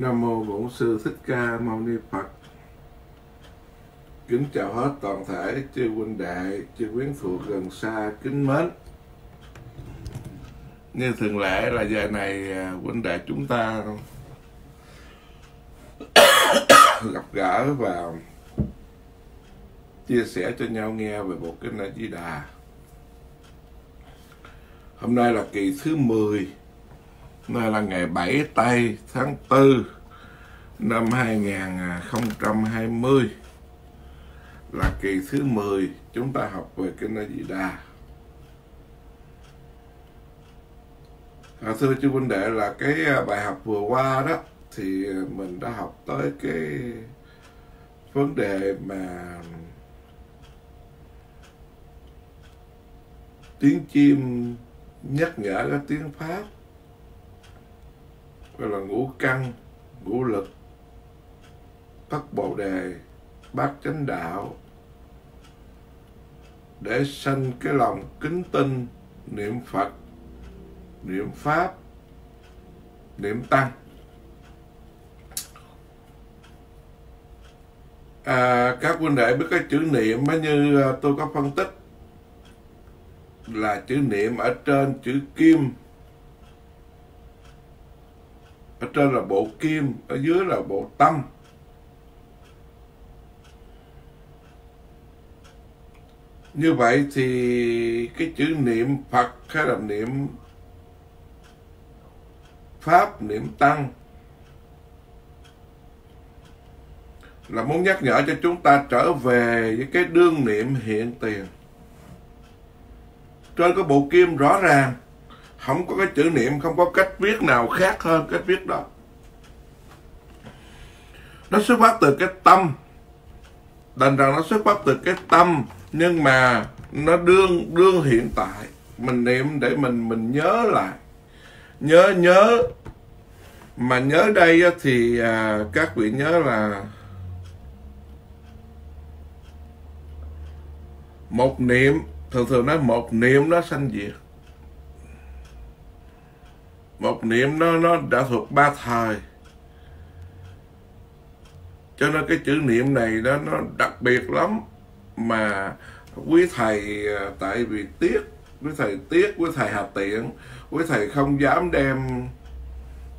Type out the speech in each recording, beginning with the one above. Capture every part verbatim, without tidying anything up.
Nam mô Bổn Sư Thích Ca Mâu Ni Phật. Kính chào hết toàn thể chư huynh đệ, chư quyến thuộc gần xa kính mến. Như thường lệ là giờ này huynh đệ chúng ta gặp gỡ và chia sẻ cho nhau nghe về Bộ Kinh A Di Đà. Hôm nay là kỳ thứ mười. Nay là ngày bảy Tây tháng tư năm hai nghìn không trăm hai mươi, là kỳ thứ mười chúng ta học về Kinh A Di Đà. À, thưa chú huynh đệ, là cái bài học vừa qua đó thì mình đã học tới cái vấn đề mà tiếng chim nhắc nhở cái tiếng Pháp, gọi là ngũ căn, ngũ lực, thất bồ đề, bát chánh đạo, để sanh cái lòng kính tinh, niệm Phật, niệm Pháp, niệm Tăng. À, các huynh đệ biết cái chữ niệm á, như tôi có phân tích là chữ niệm ở trên chữ kim, ở trên là bộ kim, ở dưới là bộ tâm. Như vậy thì cái chữ niệm Phật hay là niệm Pháp, niệm Tăng là muốn nhắc nhở cho chúng ta trở về với cái đương niệm hiện tiền. Trên cái bộ kim rõ ràng, không có cái chữ niệm, không có cách viết nào khác hơn cách viết đó. Nó xuất phát từ cái tâm, đành rằng nó xuất phát từ cái tâm, nhưng mà nó đương đương hiện tại. Mình niệm để mình mình nhớ lại, nhớ nhớ mà nhớ đây thì à, các vị nhớ là một niệm, thường thường nói một niệm nó sanh diệt. Một niệm nó, nó đã thuộc ba thời. Cho nên cái chữ niệm này đó, nó đặc biệt lắm. Mà quý thầy tại vì tiếc, quý thầy tiếc, quý thầy hà tiện, quý thầy không dám đem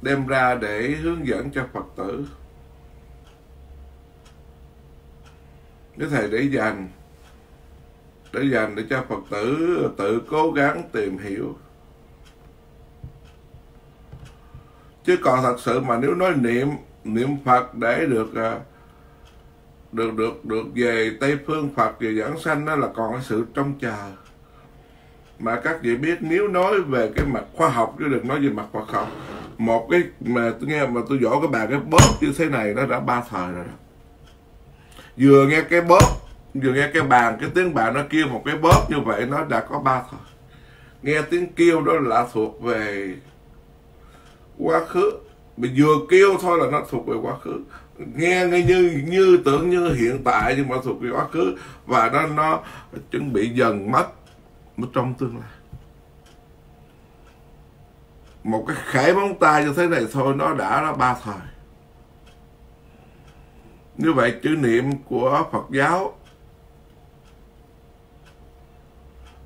đem ra để hướng dẫn cho Phật tử. Quý thầy để dành, để dành để cho Phật tử tự cố gắng tìm hiểu. Chứ còn thật sự mà nếu nói niệm niệm Phật để được được được được về Tây Phương Phật, về giảng sanh, đó là còn cái sự trông chờ. Mà các vị biết, nếu nói về cái mặt khoa học chứ đừng nói về mặt khoa học. Một cái mà tôi nghe mà tôi vỗ cái bàn cái bóp như thế này nó đã ba thời rồi đó. Vừa nghe cái bóp, vừa nghe cái bàn, cái tiếng bàn nó kêu một cái bóp như vậy nó đã có ba thời. Nghe tiếng kêu đó là thuộc về quá khứ, mình vừa kêu thôi là nó thuộc về quá khứ. Nghe nghe như như tưởng như hiện tại nhưng mà thuộc về quá khứ, và nó nó chuẩn bị dần mất nó trong tương lai. Một cái khẽ móng tay như thế này thôi nó đã là ba thời. Như vậy chữ niệm của Phật giáo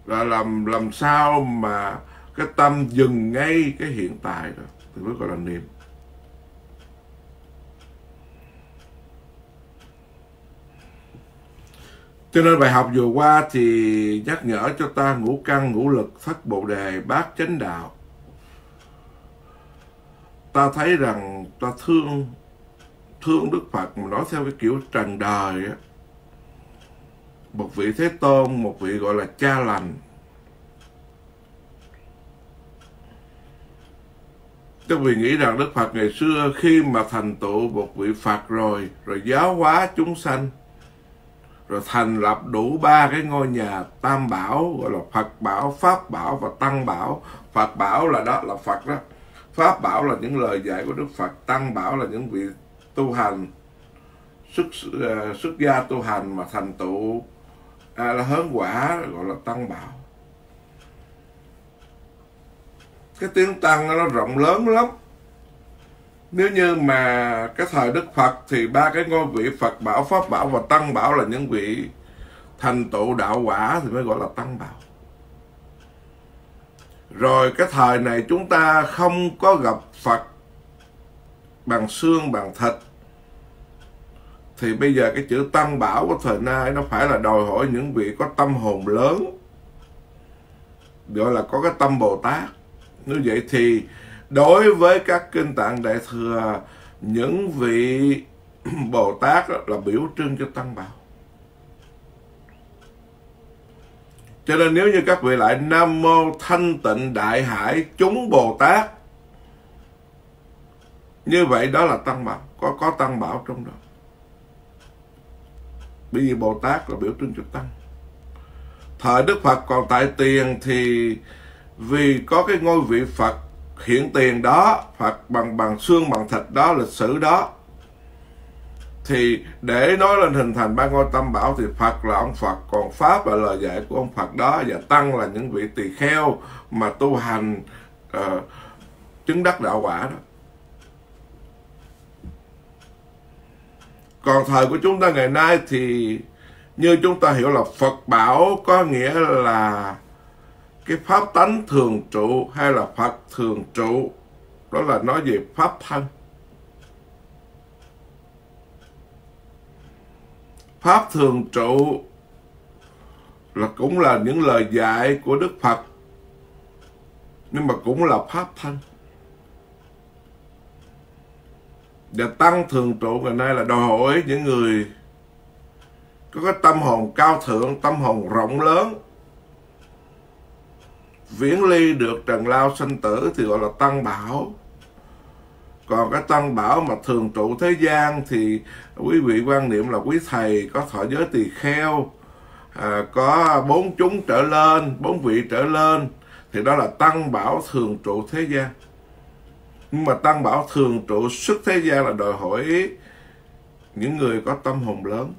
là làm làm sao mà cái tâm dừng ngay cái hiện tại rồi thì mới gọi là niệm. Cho nên bài học vừa qua thì nhắc nhở cho ta ngũ căn, ngũ lực, thất bồ đề, bát chánh đạo. Ta thấy rằng ta thương thương Đức Phật mà nói theo cái kiểu trần đời á. Một vị Thế Tôn, một vị gọi là cha lành. Các vị nghĩ rằng Đức Phật ngày xưa khi mà thành tựu một vị Phật rồi, rồi giáo hóa chúng sanh, rồi thành lập đủ ba cái ngôi nhà Tam Bảo, gọi là Phật Bảo, Pháp Bảo và Tăng Bảo. Phật Bảo là đó là Phật đó, Pháp Bảo là những lời dạy của Đức Phật, Tăng Bảo là những vị tu hành xuất uh, xuất gia tu hành mà thành tựu à, là hớn quả, gọi là Tăng Bảo. Cái tiếng Tăng nó rộng lớn lắm. Nếu như mà cái thời Đức Phật thì ba cái ngôi vị Phật Bảo, Pháp Bảo và Tăng Bảo là những vị thành tựu đạo quả thì mới gọi là Tăng Bảo. Rồi cái thời này chúng ta không có gặp Phật bằng xương, bằng thịt, thì bây giờ cái chữ Tăng Bảo của thời nay nó phải là đòi hỏi những vị có tâm hồn lớn, gọi là có cái tâm Bồ Tát. Như vậy thì đối với các kinh Tạng Đại Thừa, những vị Bồ Tát là biểu trưng cho Tăng Bảo. Cho nên nếu như các vị lại Nam Mô Thanh Tịnh Đại Hải Chúng Bồ Tát, như vậy đó là Tăng Bảo, có, có Tăng Bảo trong đó. Bởi vì Bồ Tát là biểu trưng cho Tăng. Thời Đức Phật còn tại tiền thì vì có cái ngôi vị Phật hiện tiền đó, Phật bằng bằng xương bằng thịt đó, lịch sử đó, thì để nói lên hình thành ba ngôi Tam Bảo thì Phật là ông Phật, còn Pháp là lời dạy của ông Phật đó, và Tăng là những vị tỳ kheo mà tu hành uh, chứng đắc đạo quả đó. Còn thời của chúng ta ngày nay thì như chúng ta hiểu là Phật Bảo có nghĩa là cái pháp tánh thường trụ hay là Phật thường trụ, đó là nói về pháp thân. Pháp thường trụ là cũng là những lời dạy của Đức Phật, nhưng mà cũng là pháp thân. Và Tăng thường trụ ngày nay là đòi hỏi những người có cái tâm hồn cao thượng, tâm hồn rộng lớn, viễn ly được trần lao sanh tử thì gọi là Tăng Bảo. Còn cái Tăng Bảo mà thường trụ thế gian thì quý vị quan niệm là quý thầy có thọ giới tỳ kheo, à, có bốn chúng trở lên, bốn vị trở lên, thì đó là Tăng Bảo thường trụ thế gian. Nhưng mà Tăng Bảo thường trụ xuất thế gian là đòi hỏi những người có tâm hồn lớn.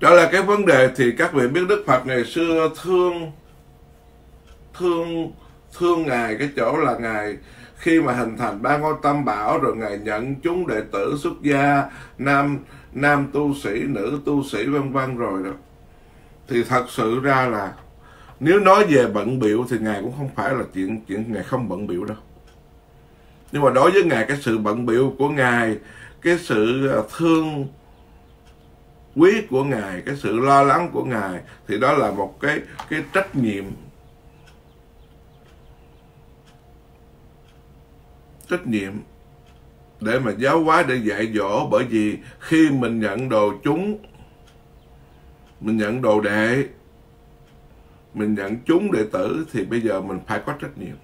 Đó là cái vấn đề. Thì các vị biết Đức Phật ngày xưa thương thương thương Ngài cái chỗ là Ngài khi mà hình thành ba ngôi Tam Bảo rồi Ngài nhận chúng đệ tử xuất gia, nam nam tu sĩ, nữ tu sĩ vân vân rồi đó. Thì thật sự ra là nếu nói về bận biểu thì Ngài cũng không phải là chuyện chuyện Ngài không bận biểu đâu. Nhưng mà đối với Ngài, cái sự bận biểu của Ngài, cái sự thương quý của Ngài, cái sự lo lắng của Ngài, thì đó là một cái, cái trách nhiệm. Trách nhiệm để mà giáo hóa, để dạy dỗ. Bởi vì khi mình nhận đồ chúng, mình nhận đồ đệ, mình nhận chúng đệ tử, thì bây giờ mình phải có trách nhiệm.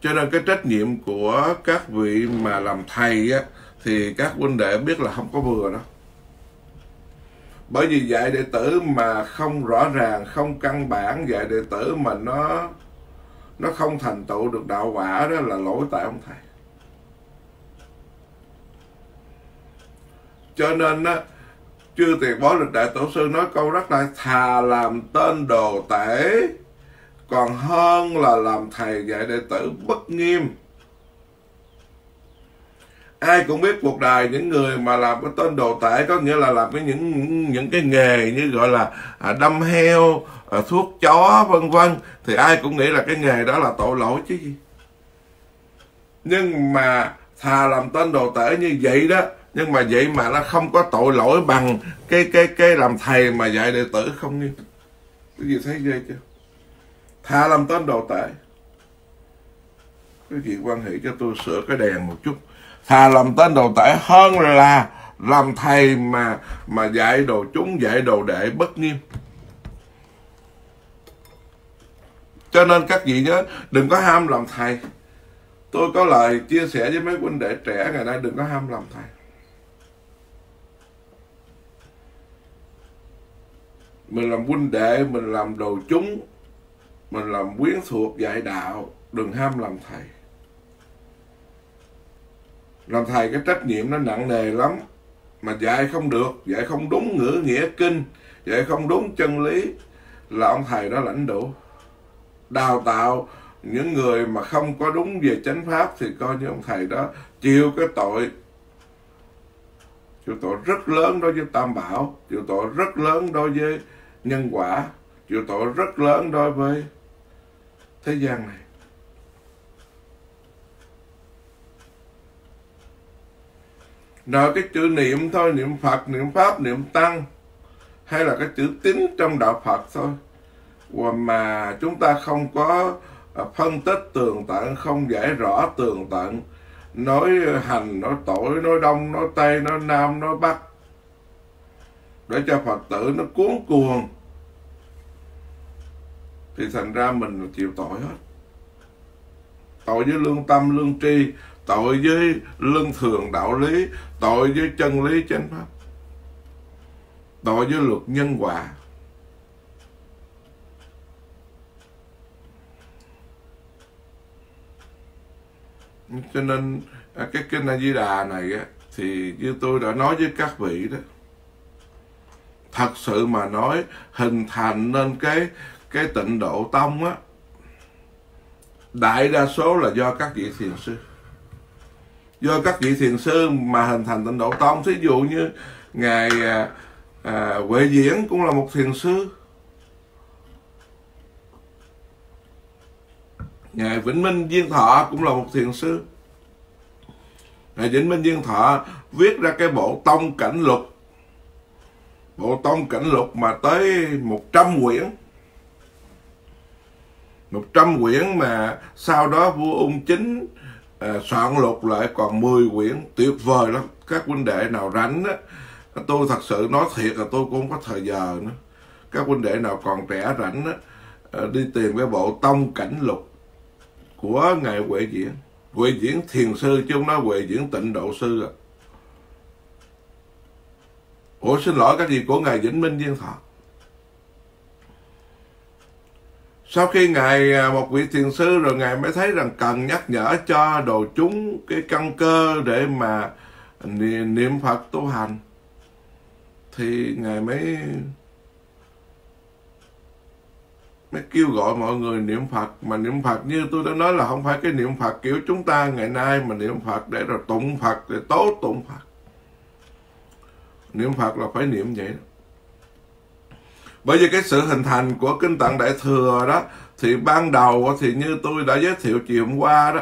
Cho nên cái trách nhiệm của các vị mà làm thầy á, thì các huynh đệ biết là không có vừa đó. Bởi vì dạy đệ tử mà không rõ ràng, không căn bản, dạy đệ tử mà nó nó không thành tựu được đạo quả, đó là lỗi tại ông thầy. Cho nên á, Chư Tiền Bối Lịch Đại Tổ Sư nói câu rất là: thà làm tên đồ tể còn hơn là làm thầy dạy đệ tử bất nghiêm. Ai cũng biết cuộc đời những người mà làm cái tên đồ tể có nghĩa là làm cái những những cái nghề như gọi là đâm heo, thuốc chó vân vân, thì ai cũng nghĩ là cái nghề đó là tội lỗi chứ gì. Nhưng mà thà làm tên đồ tể như vậy đó, nhưng mà vậy mà nó không có tội lỗi bằng cái cái cái làm thầy mà dạy đệ tử không nghiêm. Cái gì thấy ghê chưa? Thà làm tên đồ tể. Cái gì quan hệ cho tôi sửa cái đèn một chút. Thà làm tên đồ tể hơn là làm thầy mà mà dạy đồ chúng, dạy đồ đệ bất nghiêm. Cho nên các vị nhớ, đừng có ham làm thầy. Tôi có lời chia sẻ với mấy huynh đệ trẻ ngày nay, đừng có ham làm thầy. Mình làm huynh đệ, mình làm đồ chúng, mình làm quyến thuộc dạy đạo, đừng ham làm thầy. Làm thầy cái trách nhiệm nó nặng nề lắm. Mà dạy không được, dạy không đúng ngữ nghĩa kinh, dạy không đúng chân lý là ông thầy đó lãnh đủ. Đào tạo Những người mà không có đúng về chánh pháp thì coi như ông thầy đó chịu cái tội, chịu tội rất lớn đối với Tam Bảo, chịu tội rất lớn đối với nhân quả, chịu tội rất lớn đối với thế gian này. Rồi cái chữ niệm thôi, niệm Phật, niệm Pháp, niệm Tăng, hay là cái chữ tín trong đạo Phật thôi, mà chúng ta không có phân tích tường tận, không giải rõ tường tận, nói hành, nói tội, nói đông, nói tây, nói nam, nói bắc, để cho Phật tử nó cuốn cuồng, thì thành ra mình chịu tội hết. Tội với lương tâm, lương tri, tội với lương thường đạo lý, tội với chân lý chánh pháp, tội với luật nhân quả. Cho nên cái Kinh A Di Đà này á, thì như tôi đã nói với các vị đó, thật sự mà nói hình thành nên cái cái Tịnh Độ Tông á, đại đa số là do các vị thiền sư, do các vị thiền sư mà hình thành Tịnh Độ Tông. Thí dụ như ngài à, Huệ Diễn cũng là một thiền sư, ngài Vĩnh Minh Diên Thọ cũng là một thiền sư. Ngài Vĩnh Minh Diên Thọ viết ra cái bộ Tông Cảnh Lục, bộ Tông Cảnh Lục mà tới một trăm quyển, một trăm quyển, mà sau đó vua Ung Chính à, soạn lục lại còn mười quyển, tuyệt vời lắm. Các huynh đệ nào rảnh á, tôi thật sự nói thiệt là tôi cũng không có thời giờ nữa, các huynh đệ nào còn trẻ rảnh á, à, đi tìm cái bộ Tông Cảnh Lục của ngài Huệ Diễn. Huệ Diễn thiền sư chứ không nói Huệ Diễn Tịnh Độ sư à. Ủa xin lỗi, cái gì của ngài Vĩnh Minh Diên Thọ. Sau khi ngài một vị thiền sư rồi, ngài mới thấy rằng cần nhắc nhở cho đồ chúng cái căn cơ để mà niệm Phật tu hành, thì ngài mới mới kêu gọi mọi người niệm Phật. Mà niệm Phật như tôi đã nói là không phải cái niệm Phật kiểu chúng ta ngày nay, mà niệm Phật để rồi tụng Phật, để tốt tụng Phật. Niệm Phật là phải niệm vậy đó. Bởi vì cái sự hình thành của Kinh Tạng Đại Thừa đó, thì ban đầu thì như tôi đã giới thiệu chiều hôm qua đó,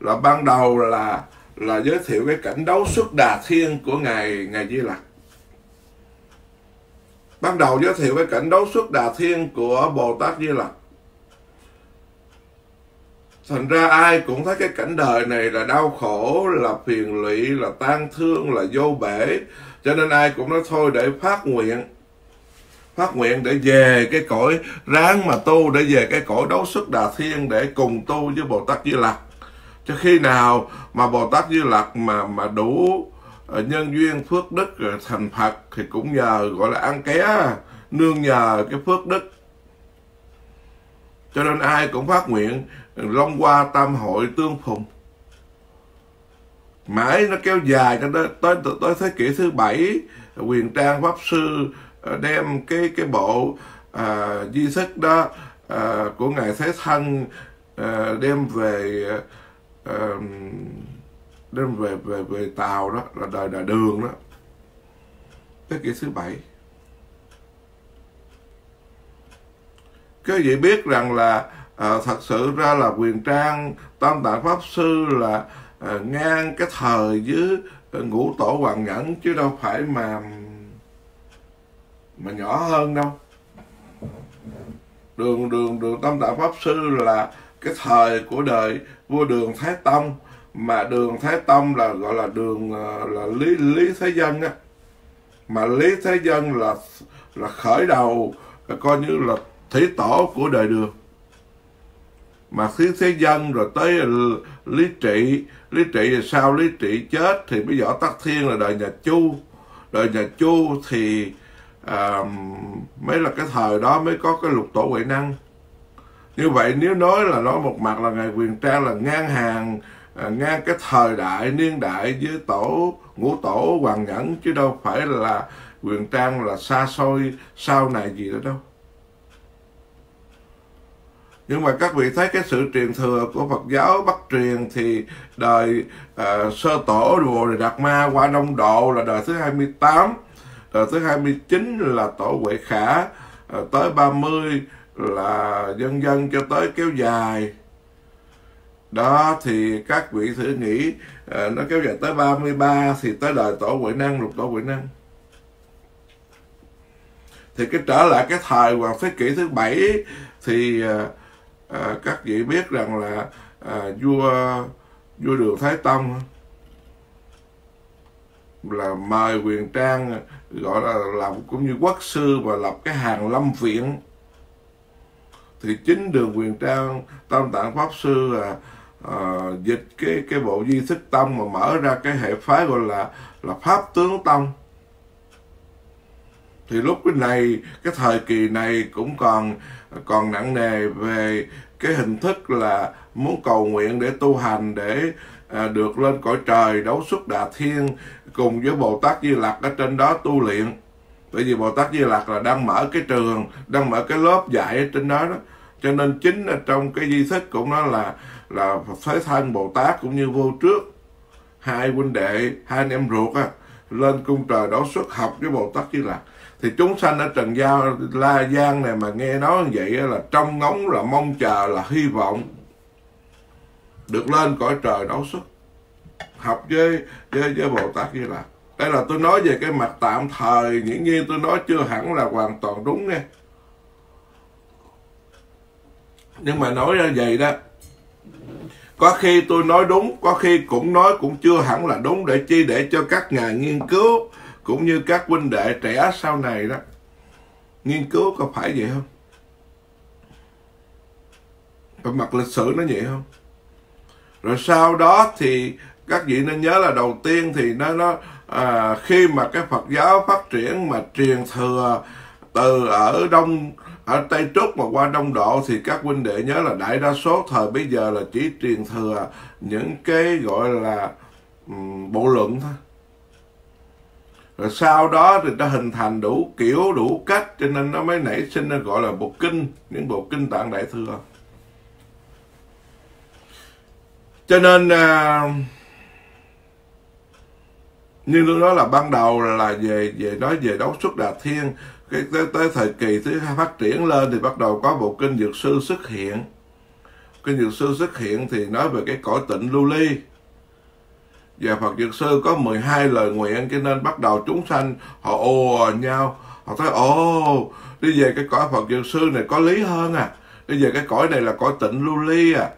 là ban đầu là là giới thiệu cái cảnh đấu xuất Đà Thiên của ngài ngài Di Lặc. Ban đầu giới thiệu cái cảnh đấu xuất Đà Thiên của Bồ Tát Di Lặc. Thành ra ai cũng thấy cái cảnh đời này là đau khổ, là phiền lụy, là tang thương, là vô bể. Cho nên ai cũng nói thôi để phát nguyện, phát nguyện để về cái cõi, ráng mà tu để về cái cõi đấu xuất Đà Thiên, để cùng tu với Bồ Tát Di Lặc. Cho khi nào mà Bồ Tát Di Lặc mà mà đủ nhân duyên phước đức thành Phật thì cũng nhờ, gọi là ăn ké, nương nhờ cái phước đức. Cho nên ai cũng phát nguyện long qua tam hội tương phùng. Mãi nó kéo dài cho tới, tới, tới thế kỷ thứ bảy, Huyền Trang Pháp Sư đem cái cái bộ à, di thức đó à, của ngài Thế Thân à, đem về à, đem về về về Tàu đó, là đời đời Đường đó, thế kỷ thứ bảy. Các vị biết rằng là à, thật sự ra là Huyền Trang Tam Tạng Pháp Sư là à, ngang cái thời với Ngũ Tổ Hoàng Nhẫn, chứ đâu phải mà mà nhỏ hơn đâu. Đường đường đường Tam Tạng Pháp Sư là cái thời của đời vua Đường Thái Tông, mà Đường Thái Tông là gọi là đường là lý lý Thế Dân á, mà Lý Thế Dân là là khởi đầu, là coi như là thủy tổ của đời Đường. Mà Lý Thế Dân rồi tới Lý Trị, Lý Trị sau Lý Trị chết thì bây giờ Tắc Thiên là đời nhà Chu. Đời nhà Chu thì à, mới là cái thời đó mới có cái Lục Tổ Huệ Năng. Như vậy nếu nói là nói một mặt là ngài Huyền Trang là ngang hàng, à, ngang cái thời đại niên đại với tổ Ngũ Tổ Hoàng Nhẫn, chứ đâu phải là Huyền Trang là xa xôi sau này gì đó đâu. Nhưng mà các vị thấy cái sự truyền thừa của Phật giáo Bắc truyền thì đời uh, sơ tổ Bồ Đề Đạt Ma qua Đông Độ là đời thứ hai mươi tám, đời thứ hai mươi chín là Tổ Huệ Khả, uh, tới ba mươi là dân dân cho tới kéo dài. Đó thì các vị thử nghĩ uh, nó kéo dài tới ba mươi ba thì tới đời Tổ Huệ Năng, Lục Tổ Huệ Năng. Thì cái trở lại cái thời vào thế kỷ thứ bảy thì uh, À, các vị biết rằng là à, vua vua Đường Thái Tông là mời Huyền Trang gọi là làm cũng như quốc sư và lập cái hàng lâm viện. Thì chính Đường Huyền Trang Tam Tạng Pháp Sư à, à, dịch cái cái bộ Duy Thức Tông mà mở ra cái hệ phái gọi là là Pháp Tướng Tông. Thì lúc cái này, cái thời kỳ này cũng còn còn nặng nề về cái hình thức là muốn cầu nguyện để tu hành, để à, được lên cõi trời Đấu Xuất Đà Thiên cùng với Bồ Tát Di Lặc ở trên đó tu luyện. Bởi vì Bồ Tát Di Lặc là đang mở cái trường, đang mở cái lớp dạy ở trên đó, đó. Cho nên chính ở trong cái di thức cũng nói là là Thế Thân Bồ Tát cũng như Vô Trước, hai huynh đệ, hai anh em ruột á, lên cung trời Đấu Xuất học với Bồ Tát Di Lặc. Thì chúng sanh ở trần giao la gian này mà nghe nói như vậy là trong ngóng là mong chờ, là hy vọng được lên cõi trời Đấu Xuất học với, với, với Bồ Tát Di Lặc. Đây là tôi nói về cái mặt tạm thời, dĩ nhiên tôi nói chưa hẳn là hoàn toàn đúng nghe. Nhưng mà nói ra vậy đó, có khi tôi nói đúng, có khi cũng nói cũng chưa hẳn là đúng, để chi để cho các nhà nghiên cứu cũng như các huynh đệ trẻ sau này đó nghiên cứu có phải vậy không? Về mặt lịch sử nó vậy không? Rồi sau đó thì các vị nên nhớ là đầu tiên thì nó nó à, khi mà cái Phật giáo phát triển mà truyền thừa từ ở đông ở Tây Trúc mà qua Đông Độ thì các huynh đệ nhớ là đại đa số thời bây giờ là chỉ truyền thừa những cái gọi là um, bộ luận thôi. Rồi sau đó thì ta hình thành đủ kiểu, đủ cách, cho nên nó mới nảy sinh nó gọi là bộ kinh, những bộ kinh Tạng Đại Thừa. Cho nên, à, như lúc đó là ban đầu là về về nói về Đấu Xuất Đà Thiên, cái, tới, tới thời kỳ thứ hai phát triển lên thì bắt đầu có bộ kinh Dược Sư xuất hiện. Kinh Dược Sư xuất hiện thì nói về cái cõi Tịnh Lưu Ly. Và Phật Dược Sư có mười hai lời nguyện, cho nên bắt đầu chúng sanh họ ồ nhau, họ thấy ồ, đi về cái cõi Phật Dược Sư này có lý hơn à, đi về cái cõi này là cõi Tịnh Lưu Ly à,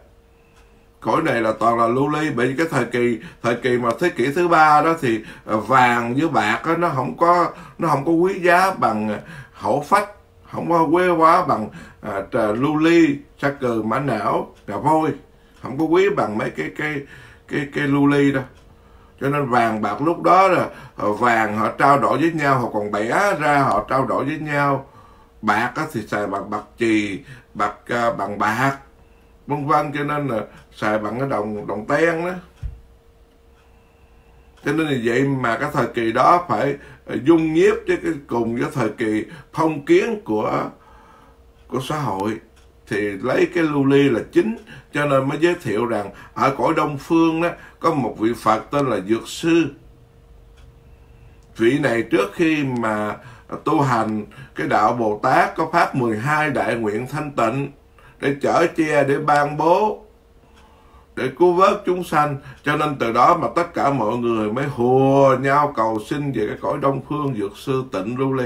cõi này là toàn là lưu ly. Bởi vì cái thời kỳ thời kỳ mà thế kỷ thứ ba đó thì vàng với bạc đó, nó không có nó không có quý giá bằng hổ phách, không có quê hóa bằng à, trà lưu ly, sa cừ, mã não, ngà voi, không có quý bằng mấy cái cái cái cái lưu ly đó. Cho nên vàng bạc lúc đó là vàng họ trao đổi với nhau, họ còn bẻ ra họ trao đổi với nhau. Bạc thì xài bằng bạc chì, bạc bằng bạc, vân vân, cho nên là xài bằng cái đồng đồng ten đó. Cho nên là vậy mà cái thời kỳ đó phải dung nhiếp với cái cùng với thời kỳ phong kiến của của xã hội. Thì lấy cái lưu ly là chính, cho nên mới giới thiệu rằng ở cõi Đông Phương đó, có một vị Phật tên là Dược Sư. Vị này trước khi mà tu hành cái đạo Bồ Tát có phát mười hai đại nguyện thanh tịnh để chở che, để ban bố, để cứu vớt chúng sanh. Cho nên từ đó mà tất cả mọi người mới hùa nhau cầu xin về cái cõi Đông Phương Dược Sư Tịnh Lưu Ly.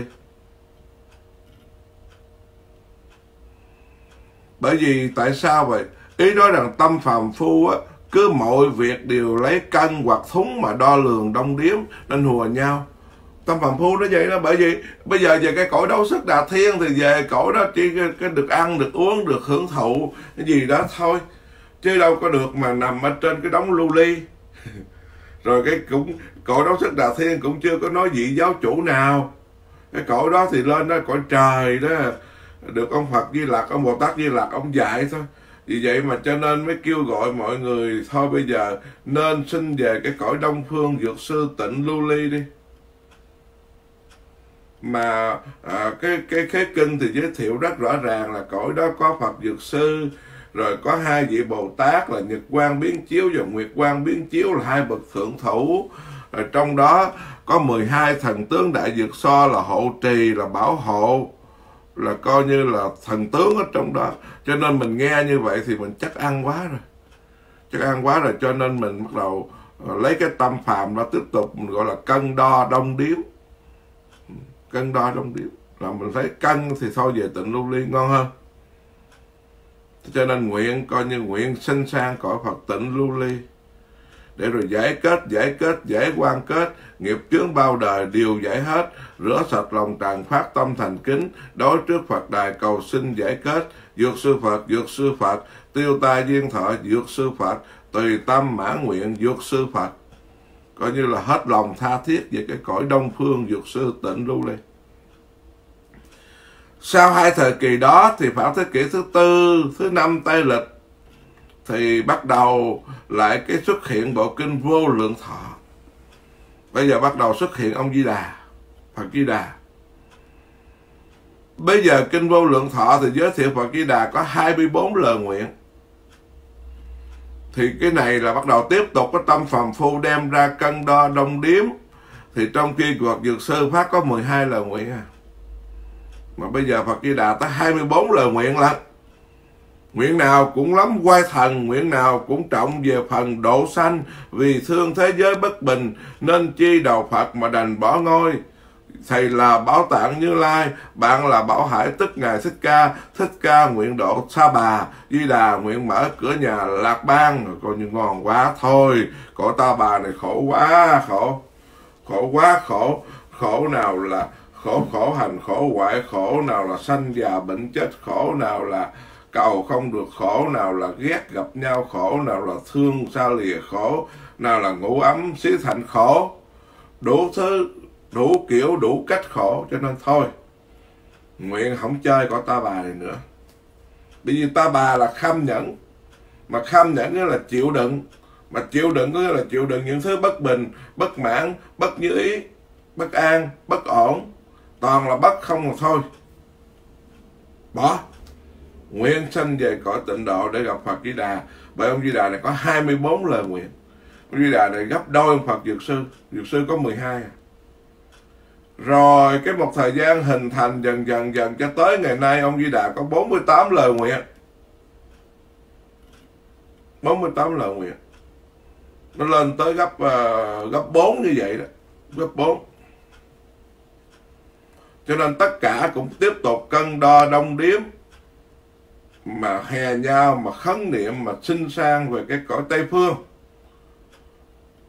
Bởi vì tại sao vậy? Ý nói rằng tâm phàm phu á, cứ mọi việc đều lấy cân hoặc thúng mà đo lường đong điếm nên hùa nhau. Tâm phàm phu nó vậy đó, bởi vì bây giờ về cái cõi Đấu Xuất Đà Thiên thì về cõi đó chỉ cái được ăn, được uống, được hưởng thụ cái gì đó thôi. Chứ đâu có được mà nằm ở trên cái đống lưu ly. Rồi cái cũng cõi Đấu Xuất Đà Thiên cũng chưa có nói vị giáo chủ nào. Cái cõi đó thì lên đó cõi trời đó, được ông Phật Di Lặc, ông Bồ Tát Di Lặc ông dạy thôi. Vì vậy mà cho nên mới kêu gọi mọi người thôi bây giờ nên xin về cái cõi Đông Phương Dược Sư Tịnh Lưu Ly đi. mà à, cái cái khế kinh thì giới thiệu rất rõ ràng là cõi đó có Phật Dược Sư, rồi có hai vị Bồ Tát là Nhật Quang Biến Chiếu và Nguyệt Quang Biến Chiếu là hai bậc thượng thủ. Rồi trong đó có mười hai thần tướng Đại Dược Xoa là hộ trì, là bảo hộ, là coi như là thần tướng ở trong đó. Cho nên mình nghe như vậy thì mình chắc ăn quá rồi. Chắc ăn quá rồi cho nên mình bắt đầu lấy cái tâm phàm ra tiếp tục mình gọi là cân đo đong điếu. Cân đo đong điếu là mình phải cân thì thôi về Tịnh Lưu Ly ngon hơn. Cho nên nguyện coi như nguyện sinh sang cõi Phật Tịnh Lưu Ly để rồi giải kết, giải kết, giải quan kết, nghiệp chướng bao đời đều giải hết, rửa sạch lòng tràn phát tâm thành kính, đối trước Phật đài cầu xin giải kết, dược sư Phật, dược sư Phật, tiêu tai duyên thọ, dược sư Phật, tùy tâm mãn nguyện, dược sư Phật. Coi như là hết lòng tha thiết về cái cõi Đông Phương Dược Sư Tịnh Lưu Ly. Sau hai thời kỳ đó thì khoảng thế kỷ thứ tư, thứ năm Tây Lịch thì bắt đầu lại cái xuất hiện bộ kinh Vô Lượng Thọ. Bây giờ bắt đầu xuất hiện ông Di Đà, Phật Di Đà. Bây giờ kinh Vô Lượng Thọ thì giới thiệu Phật Di Đà có hai mươi bốn lời nguyện. Thì cái này là bắt đầu tiếp tục cái tâm phàm phu đem ra cân đo đong điếm. Thì trong khi Phật Dược Sư phát có mười hai lời nguyện à, mà bây giờ Phật Di Đà tới hai mươi bốn lời nguyện lắm. Nguyện nào cũng lắm quay thần, nguyện nào cũng trọng về phần độ sanh. Vì thương thế giới bất bình nên chi đầu Phật mà đành bỏ ngôi. Thầy là Bảo Tạng Như Lai, bạn là Bảo Hải tức Ngài Thích Ca. Thích Ca nguyện độ Sa Bà, Di Đà nguyện mở cửa nhà Lạc Bang. Rồi coi như ngon quá thôi, cõi Ta Bà này khổ quá khổ. Khổ quá khổ, khổ nào là khổ khổ hành, khổ hoại, khổ nào là sanh già bệnh chết, khổ nào là cầu không được, khổ nào là ghét gặp nhau, khổ nào là thương xa lìa, khổ nào là ngủ ấm xí thành, khổ đủ thứ, đủ kiểu, đủ cách khổ. Cho nên thôi, nguyện không chơi của Ta Bà này nữa. Bởi vì Ta Bà là kham nhẫn, mà kham nhẫn nghĩa là chịu đựng, mà chịu đựng nghĩa là chịu đựng những thứ bất bình, bất mãn, bất như ý, bất an, bất ổn, toàn là bất không mà thôi, bỏ. Nguyện sanh về cõi Tịnh Độ để gặp Phật Di Đà. Bởi ông Di Đà này có hai mươi bốn lời nguyện. Ông Di Đà này gấp đôi ông Phật Dược Sư. Dược Sư có mười hai. Rồi cái một thời gian hình thành dần dần dần cho tới ngày nay ông Di Đà có bốn mươi tám lời nguyện. bốn mươi tám lời nguyện. Nó lên tới gấp uh, gấp bốn như vậy đó. Gấp bốn. Cho nên tất cả cũng tiếp tục cân đo đong điếm, mà hè nhau, mà khấn niệm, mà sinh sang về cái cõi Tây Phương.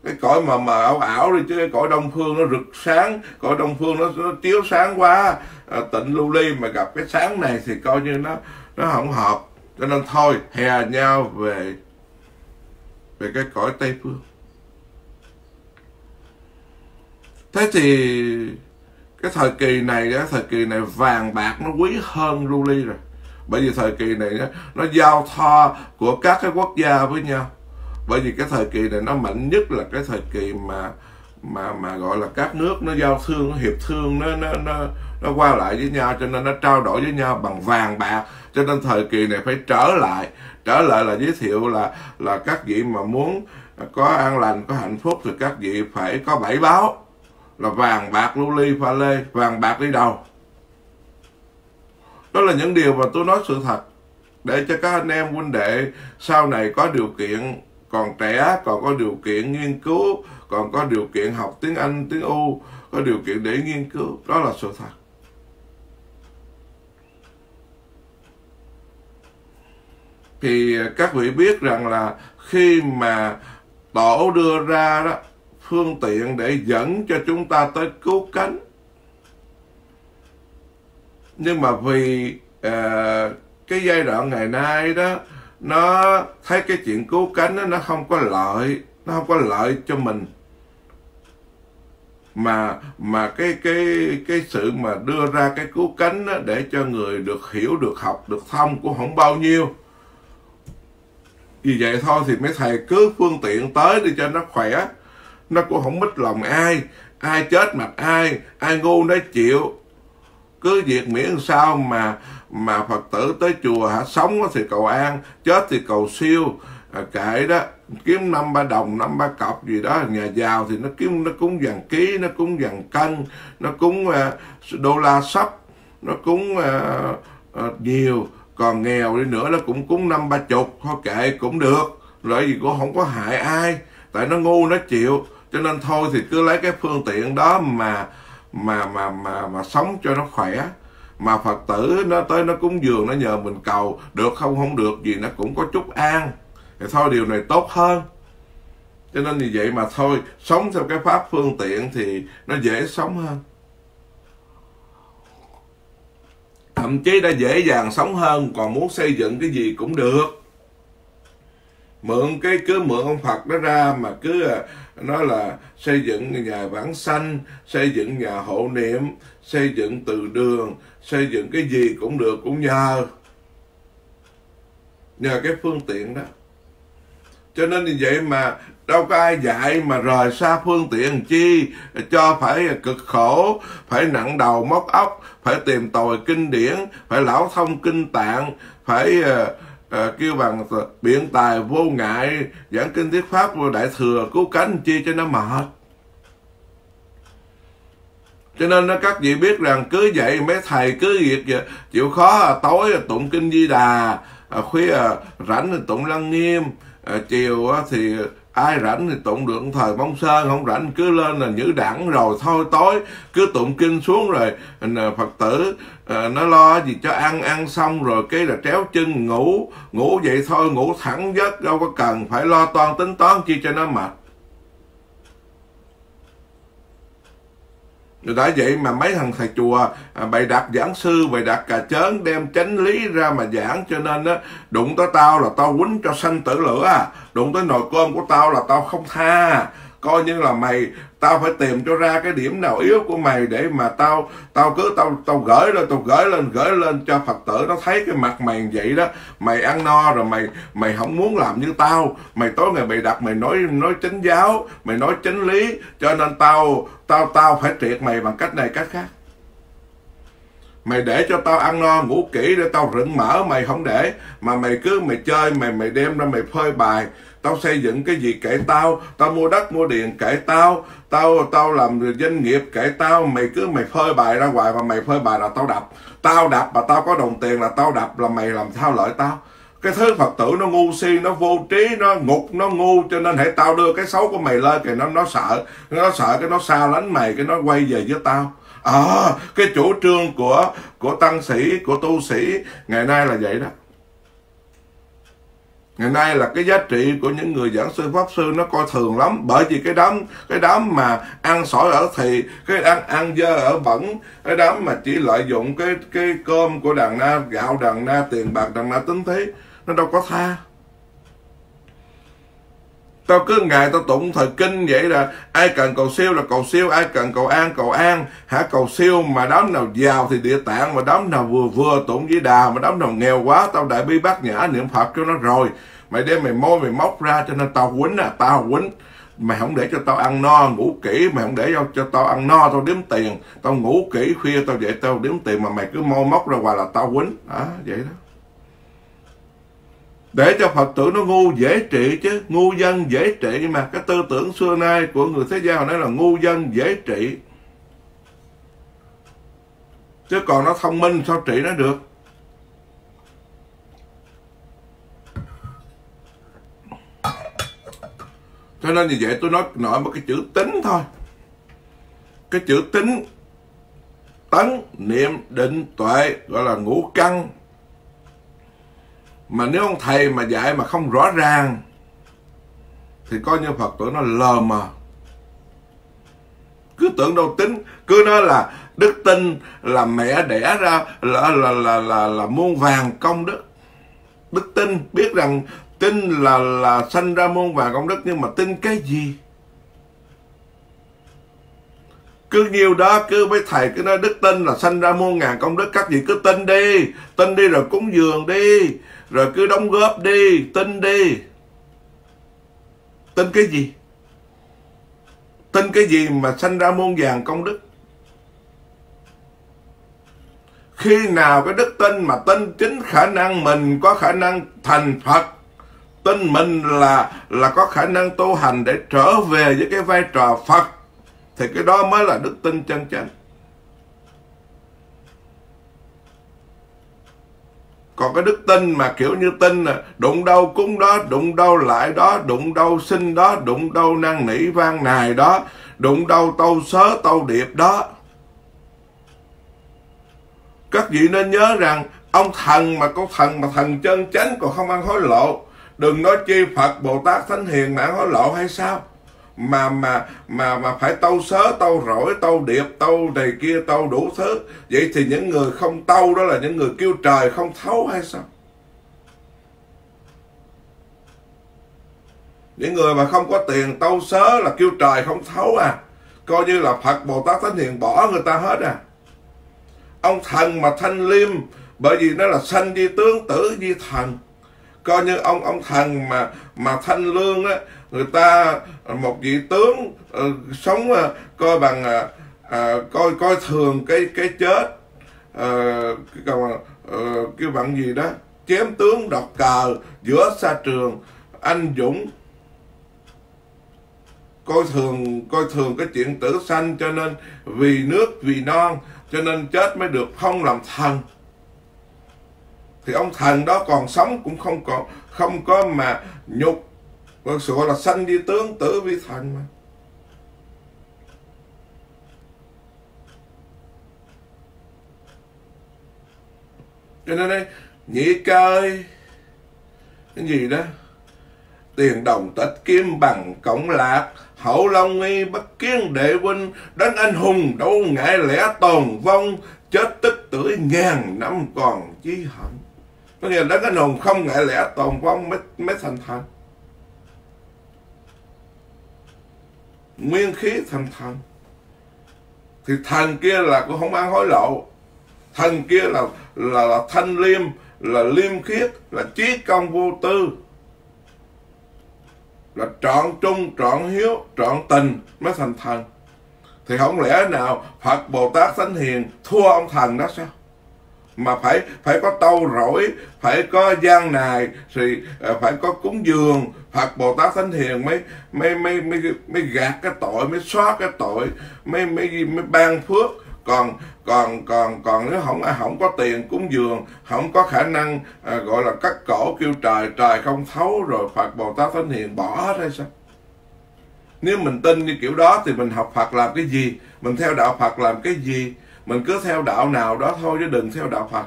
Cái cõi mà mà ảo ảo đi, chứ cái cõi Đông Phương nó rực sáng. Cõi Đông Phương nó, nó chiếu sáng quá. à, Tịnh Lưu Ly mà gặp cái sáng này thì coi như nó nó không hợp. Cho nên thôi hè nhau về về cái cõi Tây Phương. Thế thì cái thời kỳ này, cái thời kỳ này vàng bạc nó quý hơn Lưu Ly rồi. Bởi vì thời kỳ này nó giao thoa của các cái quốc gia với nhau. Bởi vì cái thời kỳ này nó mạnh nhất là cái thời kỳ mà mà mà gọi là các nước nó giao thương, nó hiệp thương, nó nó nó, nó qua lại với nhau, cho nên nó trao đổi với nhau bằng vàng bạc. Cho nên thời kỳ này phải trở lại, trở lại là giới thiệu là là các vị mà muốn có an lành, có hạnh phúc thì các vị phải có bảy báo là vàng bạc lưu ly pha lê, vàng bạc đi đầu. Đó là những điều mà tôi nói sự thật để cho các anh em huynh đệ sau này có điều kiện, còn trẻ, còn có điều kiện nghiên cứu, còn có điều kiện học tiếng Anh, tiếng U, có điều kiện để nghiên cứu. Đó là sự thật. Thì các vị biết rằng là khi mà Tổ đưa ra đó phương tiện để dẫn cho chúng ta tới cứu cánh, nhưng mà vì uh, cái giai đoạn ngày nay đó, nó thấy cái chuyện cứu cánh đó, nó không có lợi, nó không có lợi cho mình. Mà mà cái cái cái sự mà đưa ra cái cứu cánh đó, để cho người được hiểu, được học, được thông cũng không bao nhiêu. Vì vậy thôi thì mấy thầy cứ phương tiện tới đi cho nó khỏe. Nó cũng không mít lòng ai, ai chết mặc ai, ai ngu nó chịu. cứ việc miễn sao mà mà Phật tử tới chùa hả, sống thì cầu an, chết thì cầu siêu, à, kệ đó, kiếm năm ba đồng, năm ba cọc gì đó. Nhà giàu thì nó kiếm, nó cúng vàng ký, nó cúng vàng cân, nó cúng uh, đô la sấp, nó cúng uh, uh, nhiều. Còn nghèo đi nữa nó cũng cúng năm ba chục, thôi kệ cũng được, lợi gì cũng không có hại ai, tại nó ngu nó chịu. Cho nên thôi thì cứ lấy cái phương tiện đó mà mà mà mà mà sống cho nó khỏe. Mà Phật tử nó tới nó cúng dường, nó nhờ mình cầu, được không không được gì nó cũng có chút an, thì thôi điều này tốt hơn. Cho nên như vậy mà thôi, sống theo cái pháp phương tiện thì nó dễ sống hơn, thậm chí đã dễ dàng sống hơn. Còn muốn xây dựng cái gì cũng được, mượn cái cứ mượn ông Phật đó ra mà cứ nói là xây dựng nhà vãng sanh, xây dựng nhà hộ niệm, xây dựng từ đường, xây dựng cái gì cũng được, cũng nhờ nhờ cái phương tiện đó. Cho nên như vậy mà đâu có ai dạy mà rời xa phương tiện chi cho phải cực khổ, phải nặng đầu móc óc, phải tìm tòi kinh điển, phải lão thông kinh tạng, phải uh, uh, kêu bằng biện tài vô ngại, giảng kinh thuyết pháp đại thừa cứu cánh chi cho nó mệt. Cho nên nó các vị biết rằng cứ vậy mấy thầy cứ việc chịu khó, tối tụng kinh Di Đà, khuya rảnh thì tụng Lăng Nghiêm, chiều thì ai rảnh thì tụng được thời Mông Sơn, không rảnh cứ lên là nhữ đẳng rồi thôi tối cứ tụng kinh xuống. Rồi Phật tử nó lo gì cho ăn, ăn xong rồi cái là tréo chân ngủ, ngủ vậy thôi, ngủ thẳng giấc, đâu có cần phải lo toan tính toán chi cho nó mệt. Rồi đã vậy mà mấy thằng thầy chùa bày đặt giảng sư, bày đặt cà chớn đem chánh lý ra mà giảng, cho nên á, đụng tới tao là tao quýnh cho sanh tử lửa, đụng tới nồi cơm của tao là tao không tha, coi như là mày, tao phải tìm cho ra cái điểm nào yếu của mày để mà tao tao cứ tao tao gửi lên, tao gửi lên gửi lên cho Phật tử nó thấy cái mặt mày vậy đó. Mày ăn no rồi mày mày không muốn làm như tao, mày tối ngày bày đặt mày nói nói chánh giáo, mày nói chánh lý, cho nên tao tao tao phải triệt mày bằng cách này cách khác. Mày để cho tao ăn no ngủ kỹ để tao rựng mở, mày không để, mà mày cứ mày chơi, mày mày đem ra mày phơi bài. Tao xây dựng cái gì kệ tao, tao mua đất mua điện kệ tao, tao tao làm doanh nghiệp kệ tao, mày cứ mày phơi bài ra hoài. Mà mày phơi bài là tao đập, tao đập mà tao có đồng tiền là tao đập, là mày làm thao lợi tao. Cái thứ Phật tử nó ngu si, nó vô trí, nó ngục, nó ngu, cho nên hãy tao đưa cái xấu của mày lên thì nó nó sợ, nó sợ cái nó xa lánh mày, cái nó quay về với tao. À, cái chủ trương của của tăng sĩ, của tu sĩ ngày nay là vậy đó. Ngày nay là cái giá trị của những người giảng sư pháp sư nó coi thường lắm, bởi vì cái đám cái đám mà ăn sỏi ở thì cái ăn ăn dơ ở bẩn, cái đám mà chỉ lợi dụng cái cái cơm của đàn na, gạo đàn na, tiền bạc đàn na tính thế, nó đâu có tha. Tao cứ ngày tao tụng thời kinh vậy là ai cần cầu siêu là cầu siêu, ai cần cầu an cầu an, hả cầu siêu. Mà đám nào giàu thì Địa Tạng, mà đám nào vừa vừa tụng Di Đà, mà đám nào nghèo quá tao đại bi Bát Nhã niệm Phật cho nó rồi. Mày đem mày môi mày móc ra, cho nên tao quýnh à, tao quýnh. Mày không để cho tao ăn no ngủ kỹ, mày không để cho tao ăn no tao đếm tiền, tao ngủ kỹ khuya tao dậy tao đếm tiền, mà mày cứ môi móc ra hoài là tao quýnh. À, vậy đó. Để cho Phật tử nó ngu dễ trị chứ, ngu dân dễ trị mà. Cái tư tưởng xưa nay của người thế gian hồi nãy là ngu dân dễ trị, chứ còn nó thông minh sao trị nó được. Cho nên như vậy tôi nói nổi một cái chữ tính thôi. Cái chữ tính, tấn, niệm, định, tuệ gọi là ngũ căn. Mà nếu ông thầy mà dạy mà không rõ ràng thì coi như Phật tử nó lờ mờ. Cứ tưởng đâu tính, cứ nói là đức tin là mẹ đẻ ra là, là, là, là, là muôn vàng công đức. Đức tin biết rằng tin là, là sanh ra muôn vàng công đức, nhưng mà tin cái gì? Cứ nhiều đó, cứ với thầy cứ nói đức tin là sanh ra muôn ngàn công đức. Các vị cứ tin đi, tin đi rồi cúng dường đi, rồi cứ đóng góp đi, tin đi. Tin cái gì? Tin cái gì mà sanh ra muôn vàng công đức? Khi nào cái đức tin mà tin chính khả năng mình có khả năng thành Phật, tin mình là là có khả năng tu hành để trở về với cái vai trò Phật, thì cái đó mới là đức tin chân chánh. Còn cái đức tin mà kiểu như tin là đụng đâu cúng đó, đụng đâu lại đó, đụng đâu xin đó, đụng đâu năn nỉ van nài đó, đụng đâu tâu sớ tâu điệp đó. Các vị nên nhớ rằng ông thần mà có thần mà thần chân chánh còn không ăn hối lộ, đừng nói chi Phật, Bồ Tát, Thánh Hiền mà ăn hối lộ hay sao? Mà mà mà mà phải tâu sớ, tâu rỗi, tâu điệp, tâu này kia, tâu đủ thứ. Vậy thì những người không tâu đó là những người kêu trời không thấu hay sao? Những người mà không có tiền tâu sớ là kêu trời không thấu à? Coi như là Phật, Bồ Tát, Thánh Hiền bỏ người ta hết à? Ông thần mà thanh liêm, bởi vì nó là sanh di tướng, tử di thần. Coi như ông ông thần mà mà thanh lương á, người ta một vị tướng uh, sống uh, coi bằng uh, uh, coi coi thường cái cái chết, uh, còn uh, kêu bằng gì đó, chém tướng đọc cờ giữa xa trường, anh dũng, coi thường coi thường cái chuyện tử sanh, cho nên vì nước vì non cho nên chết mới được phong làm thần. Thì ông thần đó còn sống cũng không còn không có mà nhục, sự gọi là sanh vi tướng, tử vi thần mà. Cho nên đây nhị cơi cái gì đó, tiền đồng tịch kim bằng cộng lạc, hậu long nghi bất kiến đệ huynh, đến anh hùng đâu ngại lẽ tồn vong, chết tức tưởi ngàn năm còn chí hận. Có nghĩa là đến anh hùng không ngại lẽ tồn vong mới, mới thành thần, nguyên khí thành thần. Thì thần kia là cũng không ăn hối lộ, thần kia là, là, là thanh liêm, là liêm khiết, là trí công vô tư, là trọn trung, trọn hiếu, trọn tình mới thành thần. Thì không lẽ nào Phật, Bồ Tát, Thánh Hiền thua ông thần đó sao? Mà phải phải có tâu rỗi, phải có gian nài, thì phải có cúng dường, Phật, Bồ Tát, Thánh Hiền mới mới mới mới, mới gạt cái tội, mới xóa cái tội, mới mới mới ban phước. Còn còn còn còn nếu không không có tiền cúng dường, không có khả năng à, gọi là cắt cổ kêu trời trời không thấu, rồi Phật, Bồ Tát, Thánh Hiền bỏ hết hay sao? Nếu mình tin như kiểu đó thì mình học Phật làm cái gì? Mình theo đạo Phật làm cái gì? Mình cứ theo đạo nào đó thôi chứ đừng theo đạo Phật.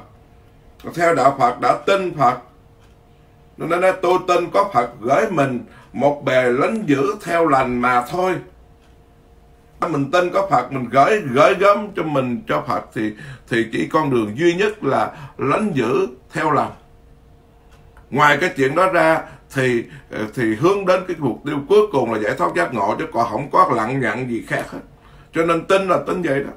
Theo đạo Phật đã tin Phật, nên nói tôi tin có Phật gửi mình một bề lính giữ theo lành mà thôi. Mình tin có Phật, mình gửi gửi gắm cho mình cho Phật, thì thì chỉ con đường duy nhất là lánh giữ theo lòng. Ngoài cái chuyện đó ra thì thì hướng đến cái mục tiêu cuối cùng là giải thoát giác ngộ, chứ còn không có lặng nhặn gì khác hết. Cho nên tin là tin vậy đó.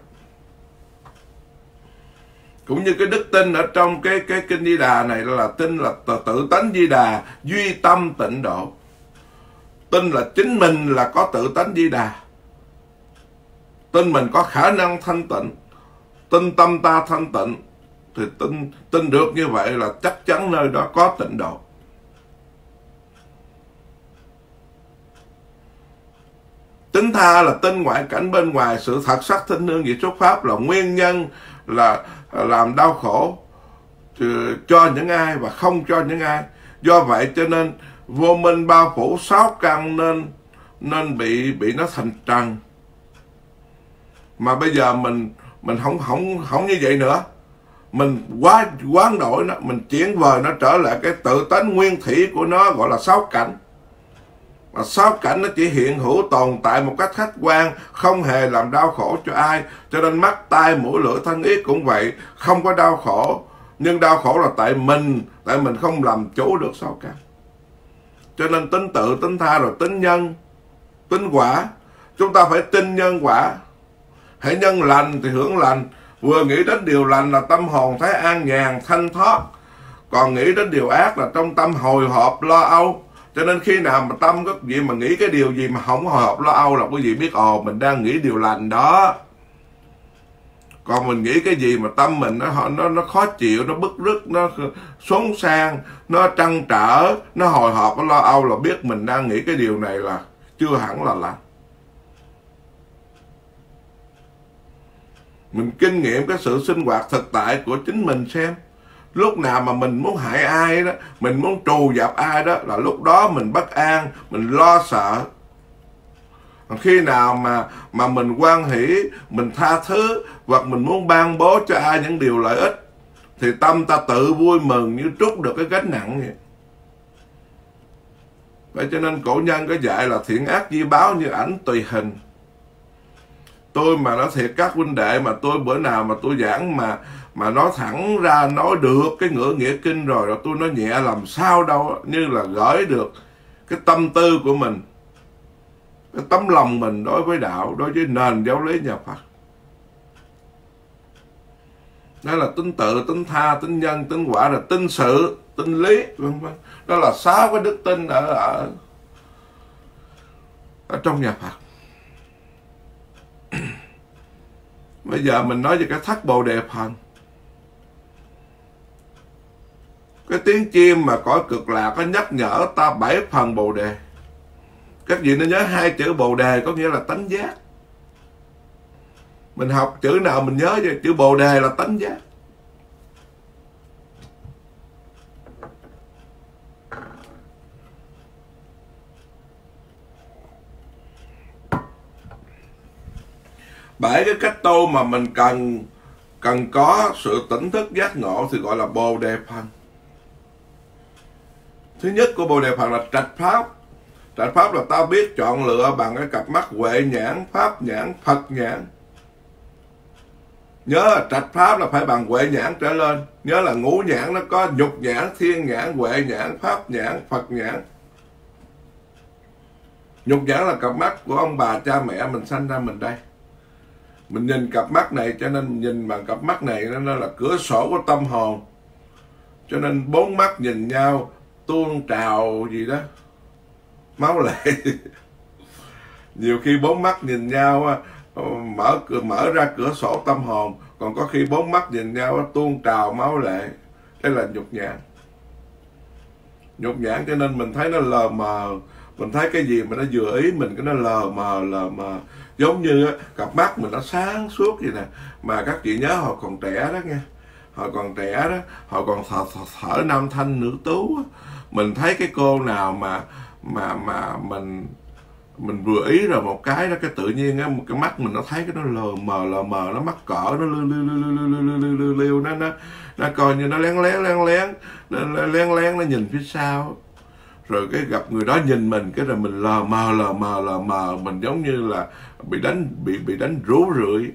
Cũng như cái đức tin ở trong cái cái kinh Di Đà này là tin là tự tánh Di Đà, duy tâm tịnh độ. Tin là chính mình là có tự tánh Di Đà, tin mình có khả năng thanh tịnh, tin tâm ta thanh tịnh, thì tin tin được như vậy là chắc chắn nơi đó có tịnh độ. Tính tha là tin ngoại cảnh bên ngoài, sự thật sắc thinh hương vị xuất pháp là nguyên nhân là làm đau khổ cho những ai và không cho những ai. Do vậy cho nên vô minh bao phủ sáu căn nên nên bị bị nó thành trần. Mà bây giờ mình mình không không không như vậy nữa, mình quá quán đổi nó, mình chuyển vời nó trở lại cái tự tánh nguyên thủy của nó, gọi là sáu cảnh. Mà sáu cảnh nó chỉ hiện hữu tồn tại một cách khách quan, không hề làm đau khổ cho ai. Cho nên mắt, tai, mũi, lưỡi, thân, ý cũng vậy, không có đau khổ. Nhưng đau khổ là tại mình, tại mình không làm chủ được sáu cảnh. Cho nên tính tự, tính tha rồi tính nhân, tính quả. Chúng ta phải tin nhân quả. Hãy nhân lành thì hưởng lành. Vừa nghĩ đến điều lành là tâm hồn thấy an nhàn, thanh thoát. Còn nghĩ đến điều ác là trong tâm hồi hộp, lo âu. Cho nên khi nào mà tâm các vị mà nghĩ cái điều gì mà không hồi hộp, lo âu là quý vị biết ồ, mình đang nghĩ điều lành đó. Còn mình nghĩ cái gì mà tâm mình nó nó nó khó chịu, nó bức rứt, nó xốn sang, nó trăn trở, nó hồi hộp, nó lo âu là biết mình đang nghĩ cái điều này là chưa hẳn là lạ. Mình kinh nghiệm cái sự sinh hoạt thực tại của chính mình xem. Lúc nào mà mình muốn hại ai đó, mình muốn trù dập ai đó, là lúc đó mình bất an, mình lo sợ. Khi nào mà mà mình hoan hỷ, mình tha thứ, hoặc mình muốn ban bố cho ai những điều lợi ích, thì tâm ta tự vui mừng như trút được cái gánh nặng vậy. Vậy cho nên cổ nhân có dạy là thiện ác di báo như ảnh tùy hình. Tôi mà nói thiệt các huynh đệ, mà tôi bữa nào mà tôi giảng mà mà nói thẳng ra, nói được cái ngữ nghĩa kinh rồi, rồi tôi nói nhẹ làm sao đâu, như là gửi được cái tâm tư của mình, cái tấm lòng mình đối với đạo, đối với nền giáo lý nhà Phật. Đó là tính tự, tính tha, tính nhân, tính quả, là tính sự, tính lý, vân vân. Đó là sáu cái đức tin ở, ở, ở trong nhà Phật. Bây giờ mình nói về cái thất bồ đề phần. Cái tiếng chim mà cõi cực lạc có nhắc nhở ta bảy phần bồ đề. Các vị nên nhớ hai chữ bồ đề có nghĩa là tánh giác. Mình học chữ nào mình nhớ về chữ bồ đề là tánh giác. Bảy cái cách tu mà mình cần cần có sự tỉnh thức giác ngộ thì gọi là bồ đề phần. Thứ nhất của bồ đề phần là trạch pháp. Trạch pháp là ta biết chọn lựa bằng cái cặp mắt huệ nhãn, pháp nhãn, Phật nhãn. Nhớ là trạch pháp là phải bằng huệ nhãn trở lên. Nhớ là ngũ nhãn nó có nhục nhãn, thiên nhãn, huệ nhãn, pháp nhãn, Phật nhãn. Nhục nhãn là cặp mắt của ông bà cha mẹ mình sanh ra mình đây. Mình nhìn cặp mắt này, cho nên mình nhìn bằng cặp mắt này, nó là cửa sổ của tâm hồn. Cho nên bốn mắt nhìn nhau tuôn trào gì đó, máu lệ. Nhiều khi bốn mắt nhìn nhau mở mở ra cửa sổ tâm hồn, còn có khi bốn mắt nhìn nhau tuôn trào máu lệ. Đây là nhục nhãn. Nhục nhãn cho nên mình thấy nó lờ mờ, mình thấy cái gì mà nó vừa ý mình, cái nó lờ mờ lờ mờ. Giống như cặp mắt mình nó sáng suốt vậy nè. Mà các chị nhớ hồi còn trẻ đó nghe, hồi còn trẻ đó, hồi còn thở, thở, thở nam thanh nữ tú, mình thấy cái cô nào mà mà mà mình mình vừa ý rồi một cái đó, cái tự nhiên á, cái mắt mình nó thấy cái nó lờ mờ lờ mờ, nó mắc cỡ, nó liêu liêu liêu liêu, nó nó nó coi như nó lén lén lén lén lén lén nó nhìn phía sau, rồi cái gặp người đó nhìn mình, cái rồi mình lờ mờ lờ mờ lờ mờ, mình giống như là bị đánh bị bị đánh rú rượi.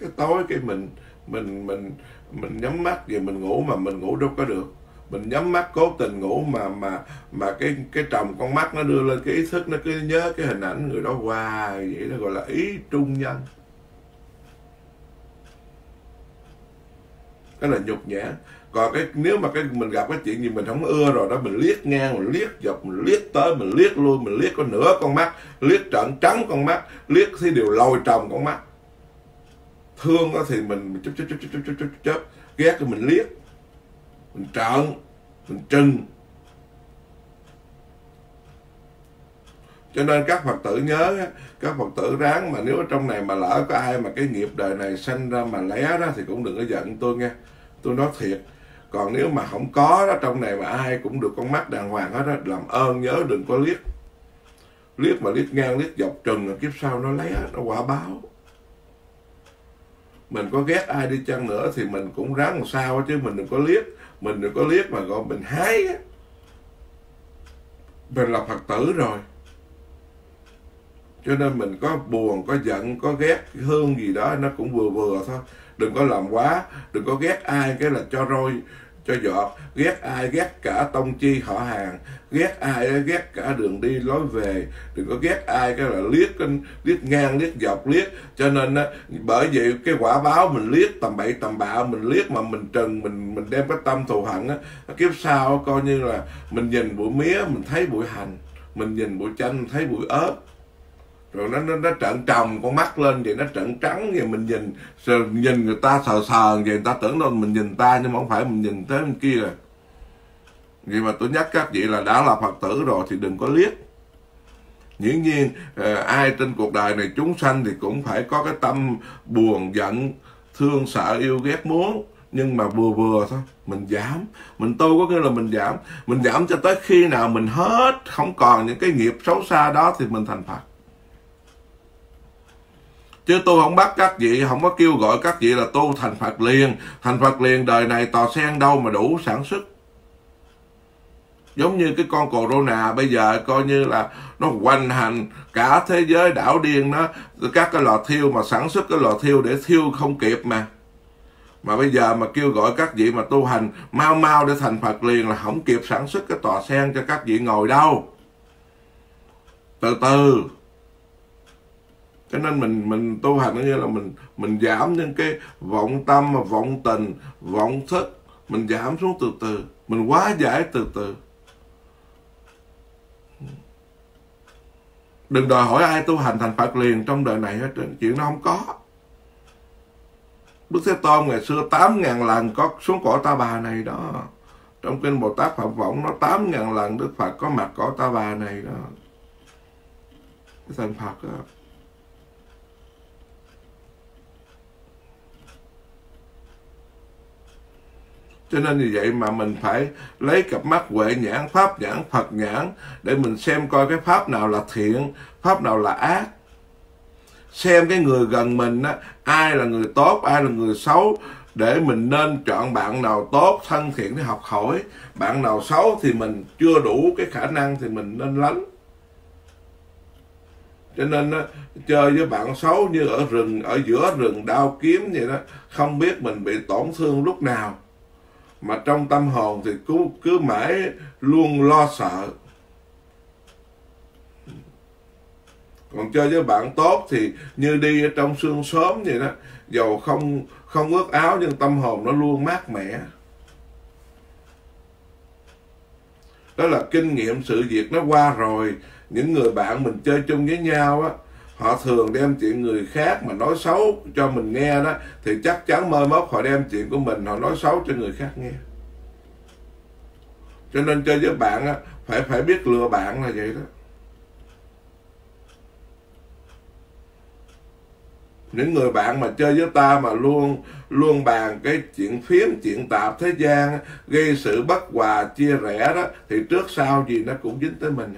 Cái tối cái mình mình mình mình nhắm mắt về mình ngủ, mà mình ngủ đâu có được. Mình nhắm mắt cố tình ngủ mà mà mà cái cái tròng con mắt nó đưa lên, cái ý thức nó cứ nhớ cái hình ảnh người đó hoài vậy, nó gọi là ý trung nhân. Cái là nhục nhã. Còn cái nếu mà cái mình gặp cái chuyện gì mình không ưa rồi đó, mình liếc ngang, mình liếc dọc, mình liếc tới, mình liếc lui, mình liếc có nửa con mắt, liếc trợn trắng con mắt, liếc thì đều lồi tròng con mắt. Thương đó thì mình chớp chớp chớp chớp chớp chớp chớp, ghét thì mình liếc, mình trợn, mình trừng. Cho nên các Phật tử nhớ, các Phật tử ráng mà nếu ở trong này mà lỡ có ai mà cái nghiệp đời này sanh ra mà lé đó thì cũng đừng có giận tôi nghe. Tôi nói thiệt. Còn nếu mà không có đó, trong này mà ai cũng được con mắt đàng hoàng hết đó, làm ơn nhớ đừng có liếc. Liếc mà liếc ngang, liếc dọc trừng là kiếp sau nó lé, nó quả báo. Mình có ghét ai đi chăng nữa thì mình cũng ráng làm sao chứ mình đừng có liếc. Mình đừng có liếc mà gọi mình hái. Mình là Phật tử rồi, cho nên mình có buồn, có giận, có ghét, thương gì đó nó cũng vừa vừa thôi. Đừng có làm quá, đừng có ghét ai cái là cho roi, cho giọt. Ghét ai, ghét cả tông chi họ hàng. Ghét ai, ghét cả đường đi lối về. Đừng có ghét ai cái là liếc, liếc ngang, liếc dọc, liếc. Cho nên bởi vậy cái quả báo mình liếc tầm bậy tầm bạ, mình liếc mà mình trừng, mình mình đem cái tâm thù hận á. Kiếp sau coi như là mình nhìn bụi mía, mình thấy bụi hành. Mình nhìn bụi chanh, thấy bụi ớt. rồi nó nó, nó trợn tròng con mắt lên thì nó trợn trắng, thì mình nhìn nhìn người ta sờ sờ thì người ta tưởng đâu mình nhìn ta, nhưng mà không phải, mình nhìn thế bên kia. Vậy mà tôi nhắc các vị là đã là Phật tử rồi thì đừng có liếc. Dĩ nhiên ai trên cuộc đời này chúng sanh thì cũng phải có cái tâm buồn giận, thương sợ, yêu ghét muốn, nhưng mà vừa vừa thôi, mình giảm. Mình tu có nghĩa là mình giảm. Mình giảm cho tới khi nào mình hết, không còn những cái nghiệp xấu xa đó thì mình thành Phật. Chứ tôi không bắt các vị, không có kêu gọi các vị là tu thành Phật liền. Thành Phật liền đời này tò sen đâu mà đủ sản xuất. Giống như cái con corona bây giờ coi như là nó hoành hành cả thế giới đảo điên nó. Các cái lò thiêu mà sản xuất cái lò thiêu để thiêu không kịp mà. Mà bây giờ mà kêu gọi các vị mà tu hành mau mau để thành Phật liền là không kịp sản xuất cái tòa sen cho các vị ngồi đâu. Từ từ. Cho nên mình mình tu hành như là mình mình giảm những cái vọng tâm, vọng tình, vọng thức. Mình giảm xuống từ từ. Mình hóa giải từ từ. Đừng đòi hỏi ai tu hành thành Phật liền trong đời này hết, chuyện nó không có. Đức Thế Tôn ngày xưa tám ngàn lần có xuống cõi Ta Bà này đó. Trong Kinh Bồ Tát Phạm Vọng nó tám ngàn lần Đức Phật có mặt cõi Ta Bà này đó. Cái thành Phật đó. Cho nên như vậy mà mình phải lấy cặp mắt huệ nhãn, pháp nhãn, Phật nhãn để mình xem coi cái pháp nào là thiện, pháp nào là ác. Xem cái người gần mình á, ai là người tốt, ai là người xấu, để mình nên chọn bạn nào tốt, thân thiện để học hỏi. Bạn nào xấu thì mình chưa đủ cái khả năng thì mình nên lánh. Cho nên á, chơi với bạn xấu như ở rừng, ở giữa rừng đao kiếm vậy đó, không biết mình bị tổn thương lúc nào. Mà trong tâm hồn thì cứ, cứ mãi luôn lo sợ. Còn chơi với bạn tốt thì như đi ở trong sương sớm vậy đó. Dầu không, không ướt áo nhưng tâm hồn nó luôn mát mẻ. Đó là kinh nghiệm sự việc nó qua rồi. Những người bạn mình chơi chung với nhau á, họ thường đem chuyện người khác mà nói xấu cho mình nghe đó, thì chắc chắn mơ mốt họ đem chuyện của mình họ nói xấu cho người khác nghe. Cho nên chơi với bạn á, phải, phải biết lựa bạn là vậy đó. Những người bạn mà chơi với ta mà luôn luôn bàn cái chuyện phiếm, chuyện tạp thế gian, gây sự bất hòa, chia rẽ đó, thì trước sau gì nó cũng dính tới mình.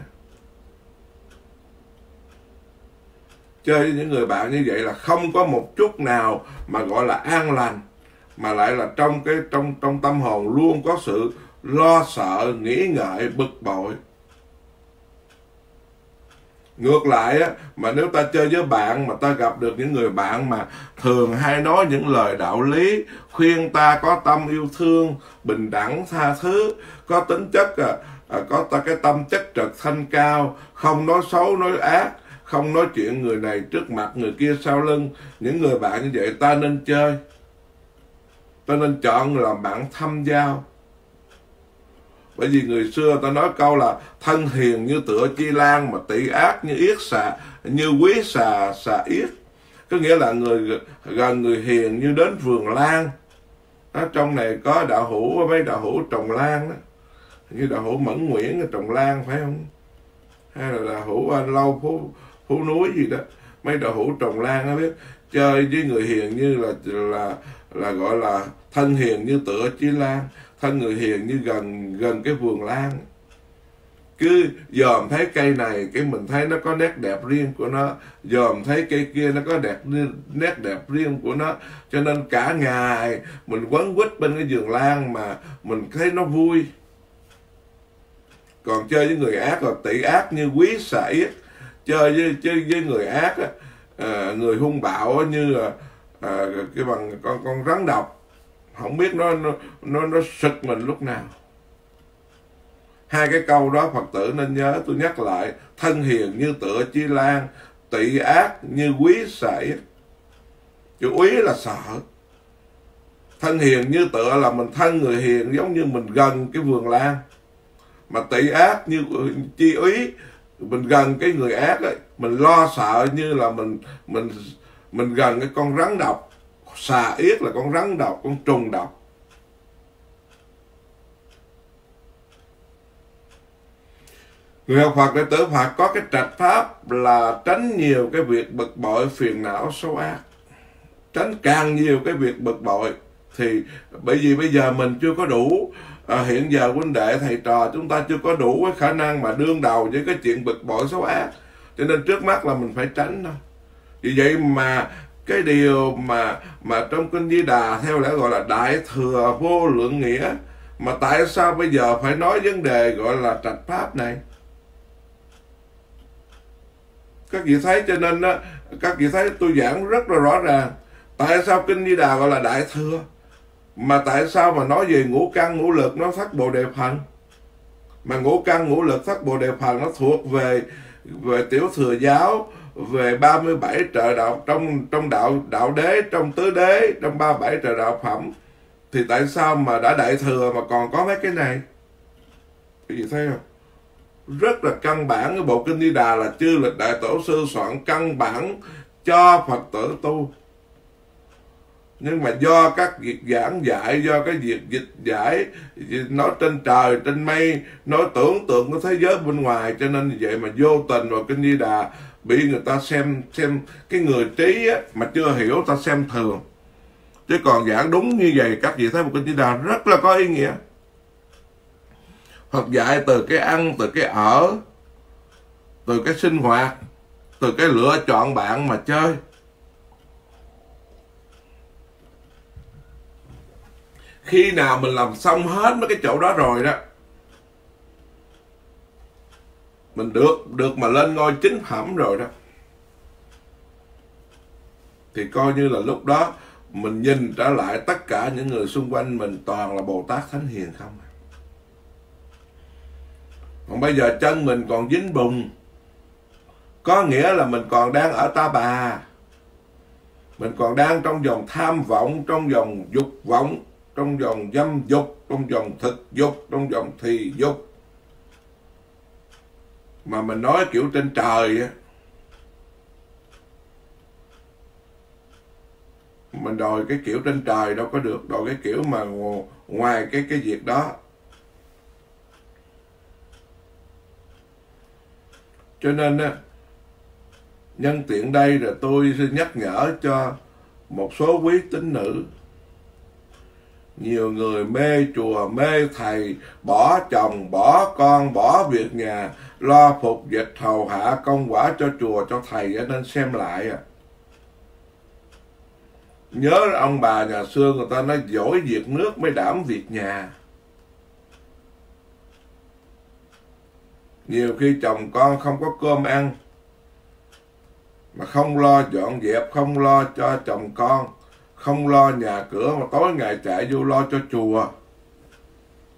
Chơi với những người bạn như vậy là không có một chút nào mà gọi là an lành, mà lại là trong cái trong trong tâm hồn luôn có sự lo sợ, nghĩ ngợi, bực bội. Ngược lại á, mà nếu ta chơi với bạn mà ta gặp được những người bạn mà thường hay nói những lời đạo lý, khuyên ta có tâm yêu thương, bình đẳng, tha thứ, có tính chất, có ta cái tâm chất trật thanh cao, không nói xấu, nói ác, không nói chuyện người này trước mặt, người kia sau lưng. Những người bạn như vậy ta nên chơi. Ta nên chọn làm bạn thâm giao. Bởi vì người xưa ta nói câu là thân hiền như tựa chi lan mà tị ác như yết xà, như quý xà, xà yết. Có nghĩa là người gần người hiền như đến vườn lan. Đó, trong này có đạo hữu, mấy đạo hữu trồng lan đó. Như đạo hữu Mẫn Nguyễn trồng lan phải không? Hay là đạo hữu Anh Lâu Phú, Phú Núi gì đó. Mấy đạo hữu trồng lan nó biết. Chơi với người hiền như là, là, là gọi là thân hiền như tựa chi lan. Thân người hiền như gần gần cái vườn lan. Cứ dòm thấy cây này, cái mình thấy nó có nét đẹp riêng của nó. Dòm thấy cây kia nó có đẹp nét đẹp riêng của nó. Cho nên cả ngày mình quấn quýt bên cái vườn lan mà mình thấy nó vui. Còn chơi với người ác là tị ác như quý xà yết. Chơi với, chơi với người ác, à, người hung bạo như là à, cái bằng con, con rắn độc. Không biết nó, nó, nó, nó sực mình lúc nào. Hai cái câu đó Phật tử nên nhớ. Tôi nhắc lại. Thân hiền như tựa chi lan. Tị ác như quý xà yết. Chữ úy là sợ. Thân hiền như tựa là mình thân người hiền. Giống như mình gần cái vườn lan. Mà tị ác như chi úy mình gần cái người ác ấy, mình lo sợ như là mình mình mình gần cái con rắn độc. Xà yết là con rắn độc, con trùng độc. Người học Phật, đệ tử Phật có cái trạch pháp là tránh nhiều cái việc bực bội, phiền não, xấu ác. Tránh càng nhiều cái việc bực bội. Thì bởi vì bây giờ mình chưa có đủ, à, hiện giờ huynh đệ thầy trò chúng ta chưa có đủ cái khả năng mà đương đầu với cái chuyện bực bội, xấu ác. Cho nên trước mắt là mình phải tránh thôi. Vì vậy mà cái điều mà mà trong Kinh Di Đà theo lẽ gọi là Đại Thừa Vô Lượng Nghĩa, mà tại sao bây giờ phải nói vấn đề gọi là trạch pháp này? Các vị thấy, cho nên đó, các vị thấy tôi giảng rất là rõ ràng. Tại sao Kinh Di Đà gọi là Đại Thừa? Mà tại sao mà nói về ngũ căn, ngũ lực, nó Thất Bồ Đề Phần? Mà ngũ căn, ngũ lực, Thất Bồ Đề Phần nó thuộc về về Tiểu Thừa Giáo, về ba mươi bảy trợ đạo, trong trong đạo đạo đế, trong tứ đế, trong ba mươi bảy trợ đạo phẩm. Thì tại sao mà đã Đại Thừa mà còn có mấy cái này? Cái gì thấy không? Rất là căn bản. Cái bộ Kinh Di Đà là chư lịch đại tổ sư soạn căn bản cho Phật tử tu. Nhưng mà do các việc giảng dạy, do cái việc dịch giải, nói trên trời, trên mây, nói tưởng tượng của thế giới bên ngoài, cho nên vậy mà vô tình vào Kinh Di Đà bị người ta xem, xem cái người trí á, mà chưa hiểu ta xem thường. Chứ còn giảng đúng như vậy, các vị thấy một Kinh Di Đà rất là có ý nghĩa. Phật dạy từ cái ăn, từ cái ở, từ cái sinh hoạt, từ cái lựa chọn bạn mà chơi. Khi nào mình làm xong hết mấy cái chỗ đó rồi đó, mình được được mà lên ngôi chính phẩm rồi đó, thì coi như là lúc đó mình nhìn trở lại tất cả những người xung quanh mình toàn là Bồ Tát Thánh Hiền không. Còn bây giờ chân mình còn dính bùn, có nghĩa là mình còn đang ở ta bà. Mình còn đang trong vòng tham vọng, trong vòng dục vọng, trong vòng dâm dục, trong vòng thực dục, trong vòng thì dục. Mà mình nói kiểu trên trời á, mình đòi cái kiểu trên trời đâu có được, đòi cái kiểu mà ngoài cái cái việc đó. Cho nên á, nhân tiện đây là tôi sẽ nhắc nhở cho một số quý tín nữ. Nhiều người mê chùa, mê thầy, bỏ chồng, bỏ con, bỏ việc nhà, lo phục dịch hầu hạ công quả cho chùa, cho thầy, nên xem lại. Nhớ ông bà nhà xưa người ta nói giỏi việc nước mới đảm việc nhà. Nhiều khi chồng con không có cơm ăn, mà không lo dọn dẹp, không lo cho chồng con, không lo nhà cửa, mà tối ngày chạy vô lo cho chùa.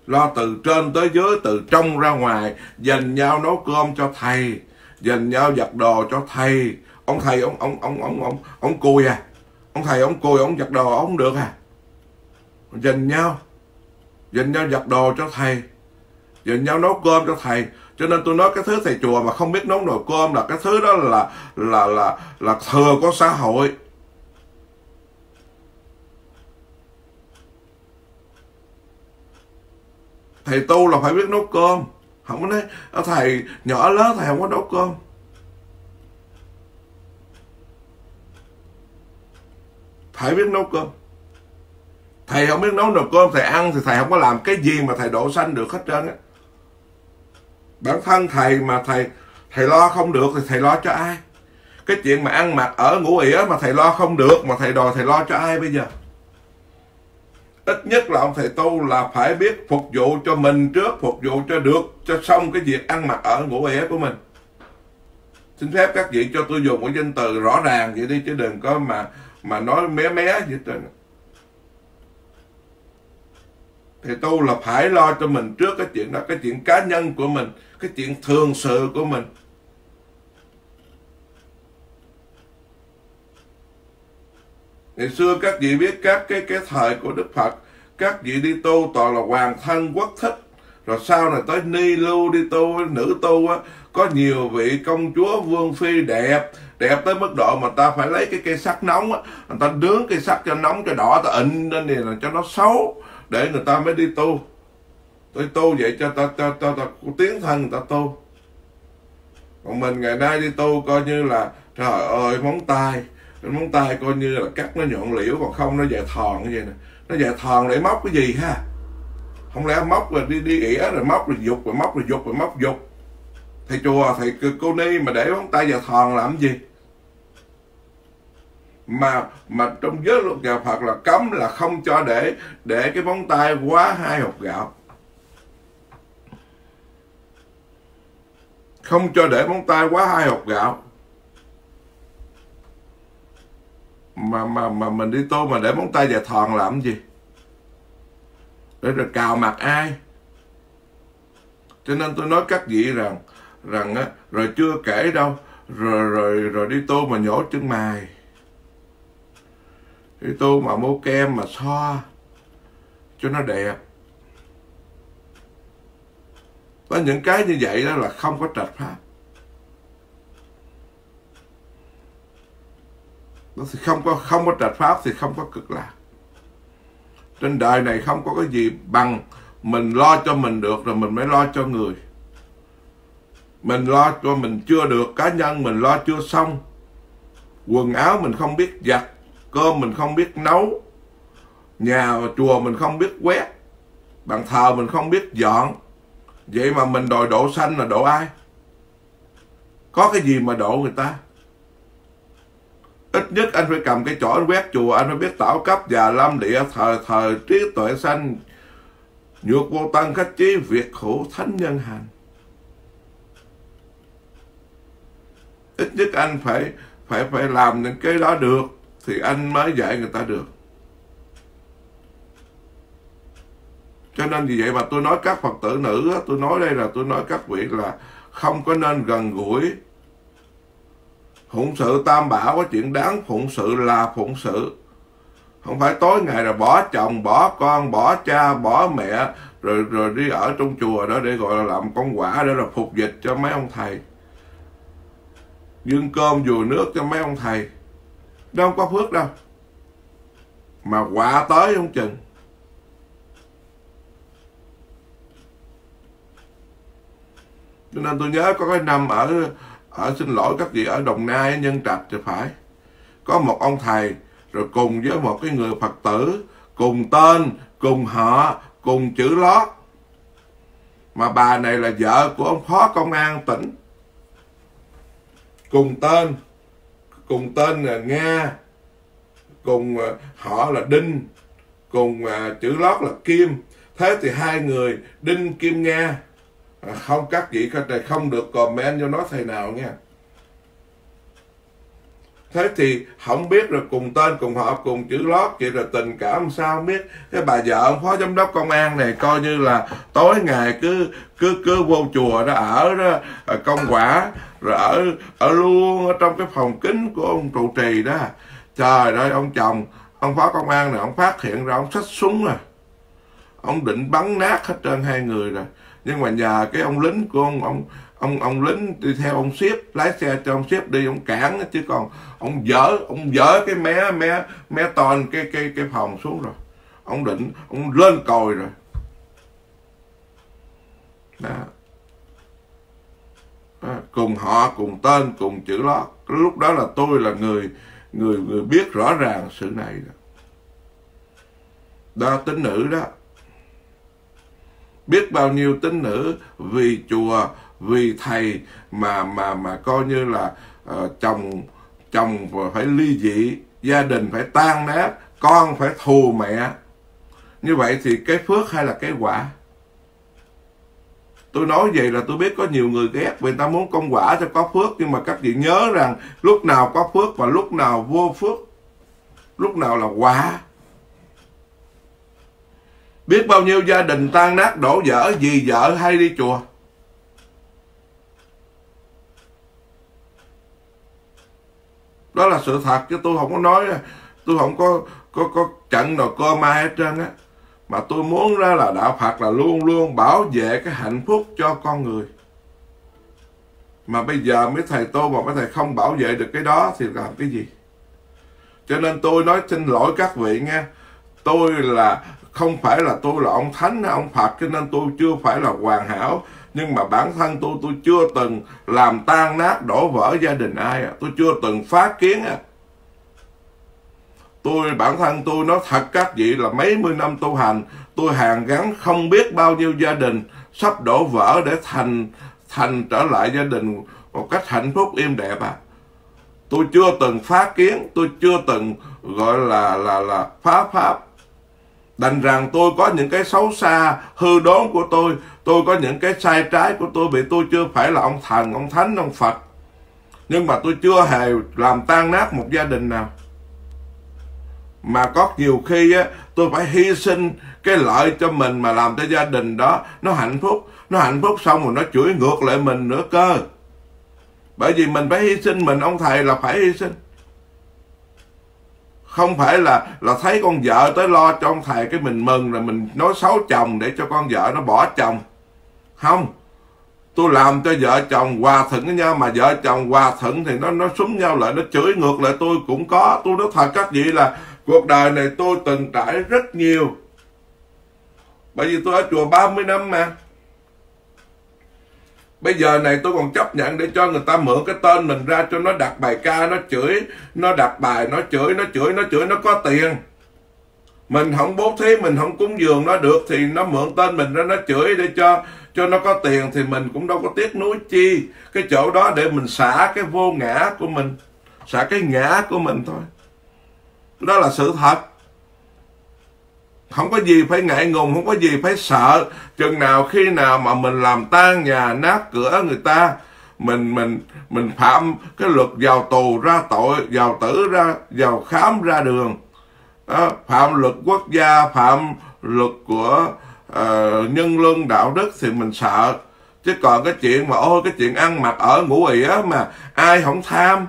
Lo từ trên tới dưới, từ trong ra ngoài, dành nhau nấu cơm cho thầy, dành nhau giặt đồ cho thầy. Ông thầy, ông ông ông ông ông ông cùi à? Ông thầy ông cùi, ông giặt đồ ông được à? Dành nhau, dành nhau giặt đồ cho thầy, dành nhau nấu cơm cho thầy. Cho nên tôi nói cái thứ thầy chùa mà không biết nấu nồi cơm là cái thứ đó là là là là thừa của xã hội. Thầy tu là phải biết nấu cơm, không có nói thầy nhỏ lớn thầy không có nấu cơm. Phải biết nấu cơm. Thầy không biết nấu nồi cơm, thầy ăn thì thầy không có làm cái gì mà thầy độ sanh được hết trơn á. Bản thân thầy mà thầy thầy lo không được thì thầy lo cho ai? Cái chuyện mà ăn mặc ở ngủ ỉa mà thầy lo không được, mà thầy đòi thầy lo cho ai bây giờ? Ít nhất là ông thầy tu là phải biết phục vụ cho mình trước, phục vụ cho được, cho xong cái việc ăn mặc ở ngủ ỉa của mình. Xin phép các vị cho tôi dùng cái danh từ rõ ràng vậy đi, chứ đừng có mà mà nói mé mé vậy trên. Thầy tu là phải lo cho mình trước cái chuyện đó, cái chuyện cá nhân của mình, cái chuyện thường sự của mình. Ngày xưa các vị biết các cái cái thời của Đức Phật, các vị đi tu toàn là hoàng thân quốc thích, Rồi sau này tới ni lưu đi tu, nữ tu á, có nhiều vị công chúa vương phi đẹp, đẹp tới mức độ mà ta phải lấy cái cây sắt nóng á, người ta nướng cây sắt cho nóng cho đỏ, ta ịn lên thì là cho nó xấu, để người ta mới đi tu. Tôi tu vậy cho ta, ta, ta, ta, ta tiến thân người ta tu. Còn mình ngày nay đi tu coi như là trời ơi, móng tay, móng tay coi như là cắt nó nhọn liễu, còn không nó dài thòn như vậy nè. Nó dài thòn để móc cái gì ha? Không lẽ móc rồi đi đi ỉa rồi móc rồi dục rồi móc rồi dục rồi móc dục. Thầy chùa, thầy cô ni mà để móng tay dài thòn làm gì? Mà mà trong giới luật nhà Phật là cấm là không cho để để cái móng tay quá hai hột gạo. Không cho để móng tay quá hai hột gạo. Mà, mà, mà mình đi tô mà để móng tay dài thòn làm gì? Để rồi cào mặt ai? Cho nên tôi nói các vị rằng rằng á, rồi chưa kể đâu, rồi rồi rồi đi tô mà nhổ chân mày, đi tô mà mua kem mà xoa cho nó đẹp. Có những cái như vậy đó là không có trật pháp. Nó thì không có không có trật pháp thì không có cực lạc. Trên đời này không có cái gì bằng mình lo cho mình được rồi mình mới lo cho người. Mình lo cho mình chưa được, cá nhân mình lo chưa xong. Quần áo mình không biết giặt, cơm mình không biết nấu, nhà chùa mình không biết quét, bàn thờ mình không biết dọn. Vậy mà mình đòi độ sanh là độ ai? Có cái gì mà độ người ta? Ít nhất anh phải cầm cái chổi anh quét chùa, anh phải biết tạo cấp và lâm địa thời thời trí tuệ sanh, nhược vô tăng khách chí việc hữu thánh nhân hành. Ít nhất anh phải phải phải làm những cái đó được thì anh mới dạy người ta được. Cho nên vì vậy mà tôi nói các Phật tử nữ, tôi nói đây là tôi nói các vị là không có nên gần gũi. Phụng sự Tam Bảo có chuyện đáng phụng sự là phụng sự. Không phải tối ngày là bỏ chồng, bỏ con, bỏ cha, bỏ mẹ, rồi rồi đi ở trong chùa đó để gọi là làm con quả, để là phục dịch cho mấy ông thầy, dâng cơm dùi nước cho mấy ông thầy. Đó không có phước đâu. Mà quả tới không chừng. Cho nên tôi nhớ có cái năm ở, ở xin lỗi các vị ở Đồng Nai, Nhân Trạch thì phải, có một ông thầy rồi cùng với một cái người Phật tử cùng tên, cùng họ, cùng chữ lót, mà bà này là vợ của ông phó công an tỉnh, cùng tên, cùng tên là Nga, cùng họ là Đinh, cùng chữ lót là Kim. Thế thì hai người Đinh Kim Nga. À, không, các vị không được comment cho nó thầy nào nha. Thế thì không biết rồi cùng tên, cùng họ, cùng chữ lót, vậy là tình cảm sao không biết. Cái bà vợ ông phó giám đốc công an này coi như là tối ngày cứ cứ cứ vô chùa đó ở đó, công quả, rồi ở ở luôn ở trong cái phòng kính của ông trụ trì đó. Trời ơi, ông chồng ông phó công an này ông phát hiện ra, ông xách súng rồi, ông định bắn nát hết trơn hai người rồi. Nhưng mà nhờ cái ông lính của ông, ông ông ông lính đi theo ông ship, lái xe cho ông ship đi, ông cản, chứ còn ông dỡ ông dỡ cái mé mé mé toàn cái cái cái phòng xuống rồi. Ông định ông lên còi rồi. Đó. Đó. Cùng họ, cùng tên, cùng chữ lót. Lúc đó là tôi là người người người biết rõ ràng sự này đó. Đó, tín nữ đó. Biết bao nhiêu tín nữ vì chùa, vì thầy mà mà mà coi như là uh, chồng chồng phải ly dị, gia đình phải tan nát, con phải thù mẹ. Như vậy thì cái phước hay là cái quả? Tôi nói vậy là tôi biết có nhiều người ghét vì người ta muốn công quả cho có phước, nhưng mà các vị nhớ rằng lúc nào có phước và lúc nào vô phước, lúc nào là quả. Biết bao nhiêu gia đình tan nát đổ vỡ vì vợ hay đi chùa. Đó là sự thật, chứ tôi không có nói, tôi không có có, có trận nào cơm ai hết trơn á. mà tôi muốn ra là đạo Phật là luôn luôn bảo vệ cái hạnh phúc cho con người. Mà bây giờ mấy thầy tu mà mấy thầy không bảo vệ được cái đó thì làm cái gì? Cho nên tôi nói xin lỗi các vị nghe. Tôi là không phải là tôi là ông Thánh hay ông Phật, cho nên tôi chưa phải là hoàn hảo. Nhưng mà bản thân tôi, tôi chưa từng làm tan nát đổ vỡ gia đình ai. Tôi chưa từng phá kiến. Tôi bản thân tôi nói thật các vị là mấy mươi năm tu hành, tôi hàn gắn không biết bao nhiêu gia đình sắp đổ vỡ để thành thành trở lại gia đình một cách hạnh phúc êm đẹp à. Tôi chưa từng phá kiến, tôi chưa từng gọi là là là phá pháp. Đành rằng tôi có những cái xấu xa hư đốn của tôi, tôi có những cái sai trái của tôi, vì tôi chưa phải là ông thần, ông thánh, ông Phật. Nhưng mà tôi chưa hề làm tan nát một gia đình nào. Mà có nhiều khi á, tôi phải hy sinh cái lợi cho mình mà làm cho gia đình đó nó hạnh phúc. Nó hạnh phúc xong rồi nó chửi ngược lại mình nữa cơ. Bởi vì mình phải hy sinh mình, ông thầy là phải hy sinh. Không phải là là thấy con vợ tới lo cho ông thầy cái mình mừng rồi mình nói xấu chồng để cho con vợ nó bỏ chồng. Không, tôi làm cho vợ chồng hòa thuận với nhau, mà vợ chồng hòa thuận thì nó nó súng nhau lại, nó chửi ngược lại tôi cũng có. Tôi nói thật các vị là cuộc đời này tôi từng trải rất nhiều. Bởi vì tôi ở chùa ba mươi năm mà. Bây giờ này tôi còn chấp nhận để cho người ta mượn cái tên mình ra cho nó đặt bài ca, nó chửi, nó đặt bài, nó chửi, nó chửi, nó chửi, nó có tiền. Mình không bố thí, mình không cúng dường nó được thì nó mượn tên mình ra nó chửi để cho cho nó có tiền thì mình cũng đâu có tiếc nuối chi. Cái chỗ đó để mình xả cái vô ngã của mình, xả cái ngã của mình thôi. Đó là sự thật. Không có gì phải ngại ngùng, không có gì phải sợ. Chừng nào khi nào mà mình làm tan nhà nát cửa người ta, Mình mình mình phạm cái luật vào tù ra tội, vào tử ra, vào khám ra đường đó, phạm luật quốc gia, phạm luật của uh, nhân luân đạo đức thì mình sợ. Chứ còn cái chuyện mà ôi cái chuyện ăn mặc ở ngủ ỉ á, mà ai không tham,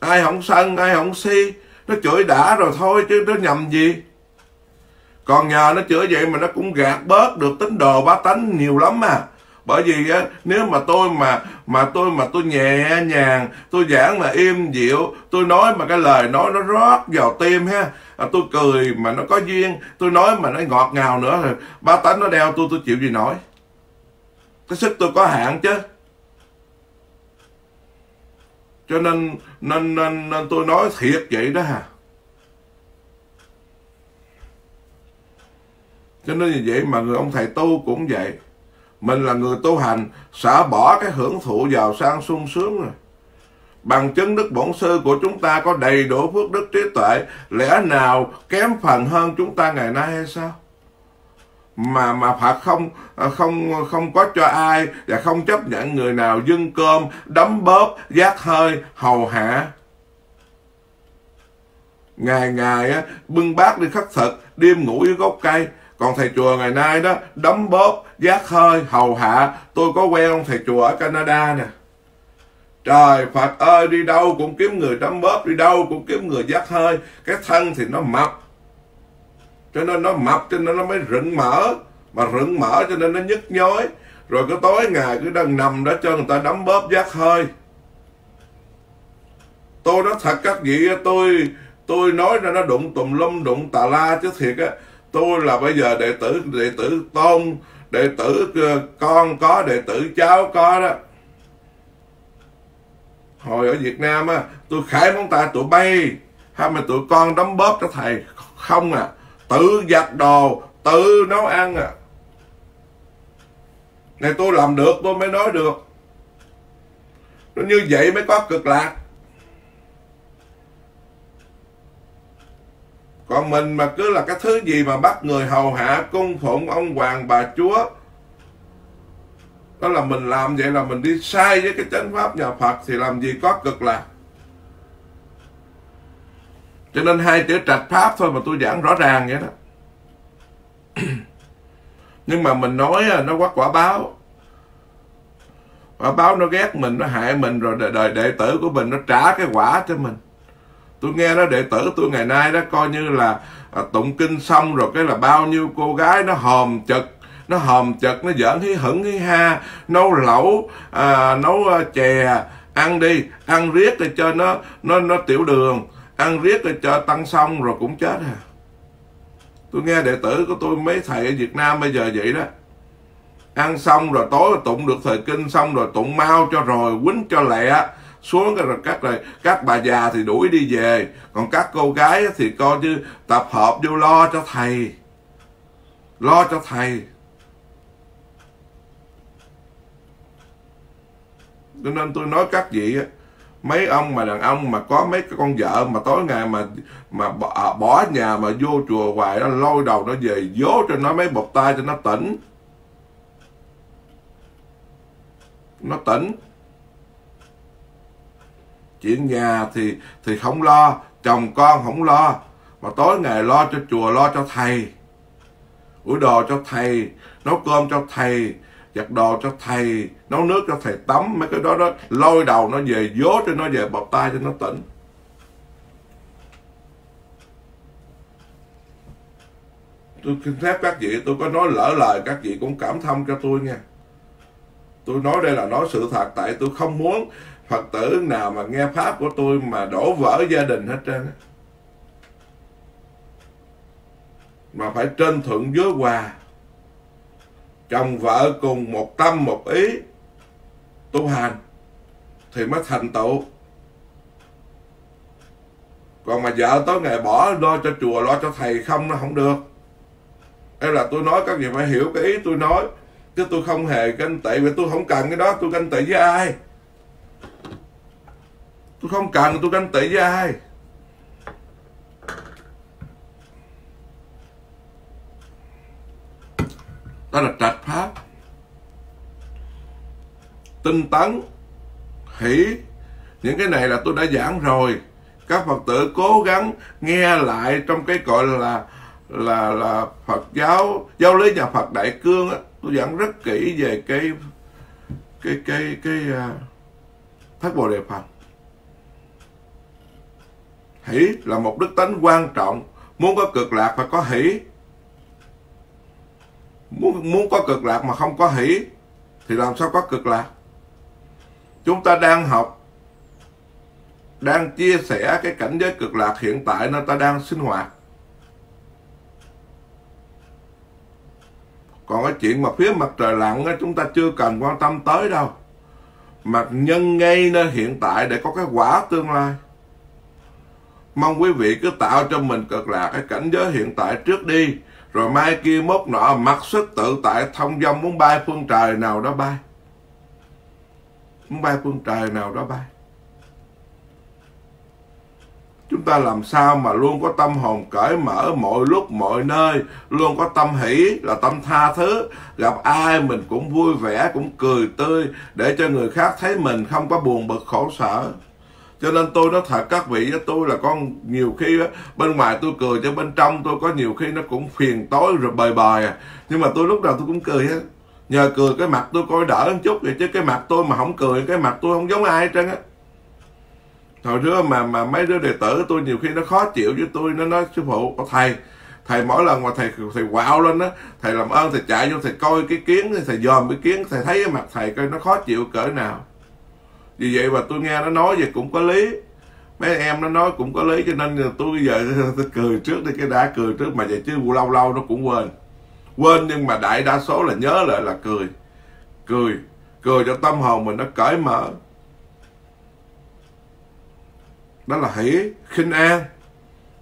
ai không sân, ai không si, nó chửi đã rồi thôi chứ nó nhầm gì. Còn nhờ nó chữa vậy mà nó cũng gạt bớt được tín đồ bá tánh nhiều lắm mà. Bởi vì á, nếu mà tôi mà mà tôi mà tôi nhẹ nhàng, tôi giảng là im dịu, tôi nói mà cái lời nói nó rót vào tim ha, à, tôi cười mà nó có duyên, tôi nói mà nó ngọt ngào nữa rồi bá tánh nó đeo tôi, tôi chịu gì nổi. Cái sức tôi có hạn chứ. Cho nên nên nên, nên tôi nói thiệt vậy đó hả. Cho nên như vậy mà người ông thầy tu cũng vậy. Mình là người tu hành, xả bỏ cái hưởng thụ giàu sang sung sướng rồi. Bằng chứng đức bổn sư của chúng ta có đầy đủ phước đức trí tuệ, lẽ nào kém phần hơn chúng ta ngày nay hay sao? Mà mà Phật không không không có cho ai và không chấp nhận người nào dưng cơm, đấm bóp, giác hơi, hầu hạ. Ngày ngày á, bưng bát đi khất thực, đêm ngủ dưới gốc cây. Còn thầy chùa ngày nay đó, đấm bóp, giác hơi, hầu hạ. Tôi có quen ông thầy chùa ở Canada nè. Trời Phật ơi, đi đâu cũng kiếm người đấm bóp, đi đâu cũng kiếm người giác hơi. Cái thân thì nó mập. Cho nên nó mập, cho nên nó mới rựng mỡ. Mà rựng mỡ cho nên nó nhức nhối. Rồi cứ tối ngày cứ đang nằm đó cho người ta đấm bóp, giác hơi. Tôi nói thật các vị, tôi tôi nói ra nó đụng tùm lum, đụng tà la chứ thiệt á. Tôi là bây giờ đệ tử, đệ tử tôn, đệ tử con có, đệ tử cháu có đó. Hồi ở Việt Nam á, tôi khải móng tay tụi bay, hay mà tụi con đấm bóp cho thầy, không à, tự giặt đồ, tự nấu ăn à. Này tôi làm được, tôi mới nói được. Nó như vậy mới có cực lạc. Còn mình mà cứ là cái thứ gì mà bắt người hầu hạ, cung phụng ông hoàng bà chúa, đó là mình làm vậy là mình đi sai với cái chánh pháp nhà Phật thì làm gì có cực lạc. Cho nên hai chữ trạch pháp thôi mà tôi giảng rõ ràng vậy đó. Nhưng mà mình nói nó quá quả báo. Quả báo nó ghét mình, nó hại mình rồi đời đệ tử của mình nó trả cái quả cho mình. Tôi nghe nó đệ tử tôi ngày nay đó coi như là à, tụng kinh xong rồi cái là bao nhiêu cô gái nó hòm chật, nó hòm chật, nó giỡn hí hửng hí ha, nấu lẩu, à, nấu chè, ăn đi, ăn riết để cho nó nó nó tiểu đường, ăn riết để cho tăng xong rồi cũng chết à. Tôi nghe đệ tử của tôi mấy thầy ở Việt Nam bây giờ vậy đó. Ăn xong rồi tối rồi tụng được thời kinh xong rồi tụng mau cho rồi, quýnh cho lẹ xuống rồi các rồi các bà già thì đuổi đi về, còn các cô gái thì coi chứ tập hợp vô lo cho thầy, lo cho thầy. Cho nên tôi nói các vị mấy ông mà đàn ông mà có mấy cái con vợ mà tối ngày mà mà bỏ, bỏ nhà mà vô chùa hoài, nó lôi đầu nó về vố cho nó mấy bọc tay cho nó tỉnh, nó tỉnh. Chuyện nhà thì thì không lo, chồng con không lo, mà tối ngày lo cho chùa, lo cho thầy, ủi đồ cho thầy, nấu cơm cho thầy, giặt đồ cho thầy, nấu nước cho thầy tắm. Mấy cái đó đó lôi đầu nó về vố cho nó về, bọc tay cho nó tỉnh. Tôi xin phép các vị, tôi có nói lỡ lời các vị cũng cảm thông cho tôi nha. Tôi nói đây là nói sự thật, tại tôi không muốn Phật tử nào mà nghe pháp của tôi mà đổ vỡ gia đình hết trơn á, mà phải trên thuận với hòa, chồng vợ cùng một tâm một ý tu hành thì mới thành tựu. Còn mà vợ tối ngày bỏ lo cho chùa, lo cho thầy không, nó không được. Đây là tôi nói các vị phải hiểu cái ý tôi nói, chứ tôi không hề ganh tị, vì tôi không cần cái đó. Tôi ganh tị với ai? Tôi không cần tôi ganh tị với ai. Đó là trạch pháp, tinh tấn, hỷ. Những cái này là tôi đã giảng rồi. Các Phật tử cố gắng nghe lại trong cái gọi là là là Phật giáo, giáo lý nhà Phật Đại Cương á. Tôi giảng rất kỹ về cái cái cái cái uh, Thất Bồ Đề Phật. Hỷ là một đức tánh quan trọng. Muốn có cực lạc phải có hỷ. Muốn, muốn có cực lạc mà không có hỷ thì làm sao có cực lạc. Chúng ta đang học, đang chia sẻ cái cảnh giới cực lạc hiện tại nên ta đang sinh hoạt. Còn cái chuyện mà phía mặt trời lặn đó, chúng ta chưa cần quan tâm tới đâu. Mà nhân ngay nơi hiện tại để có cái quả tương lai. Mong quý vị cứ tạo cho mình cực lạc cái cảnh giới hiện tại trước đi, rồi mai kia mốt nọ mặc sức tự tại thông dong, muốn bay phương trời nào đó bay, muốn bay phương trời nào đó bay. Chúng ta làm sao mà luôn có tâm hồn cởi mở mọi lúc mọi nơi, luôn có tâm hỷ là tâm tha thứ, gặp ai mình cũng vui vẻ, cũng cười tươi, để cho người khác thấy mình không có buồn bực khổ sở. Cho nên tôi nói thật các vị với tôi là con nhiều khi đó, bên ngoài tôi cười cho bên trong tôi có nhiều khi nó cũng phiền tối rồi bời bời à. Nhưng mà tôi lúc nào tôi cũng cười á. Nhờ cười cái mặt tôi coi đỡ một chút vậy, chứ cái mặt tôi mà không cười, cái mặt tôi không giống ai hết trơn á. Hồi xưa mà mà mấy đứa đệ tử tôi nhiều khi nó khó chịu với tôi, nó nói sư phụ, thầy, thầy mỗi lần mà thầy thầy quạo lên á, thầy làm ơn thầy chạy vô thầy coi cái kiến, thầy dòm cái kiến, thầy thấy cái mặt thầy coi nó khó chịu cỡ nào. Vì vậy mà tôi nghe nó nói vậy cũng có lý, mấy em nó nói cũng có lý, cho nên tôi giờ tôi cười trước đi, cái đã cười trước mà vậy chứ lâu lâu nó cũng quên. Quên nhưng mà đại đa số là nhớ lại là cười. Cười, cười cho tâm hồn mình nó cởi mở. Đó là hỷ, khinh an,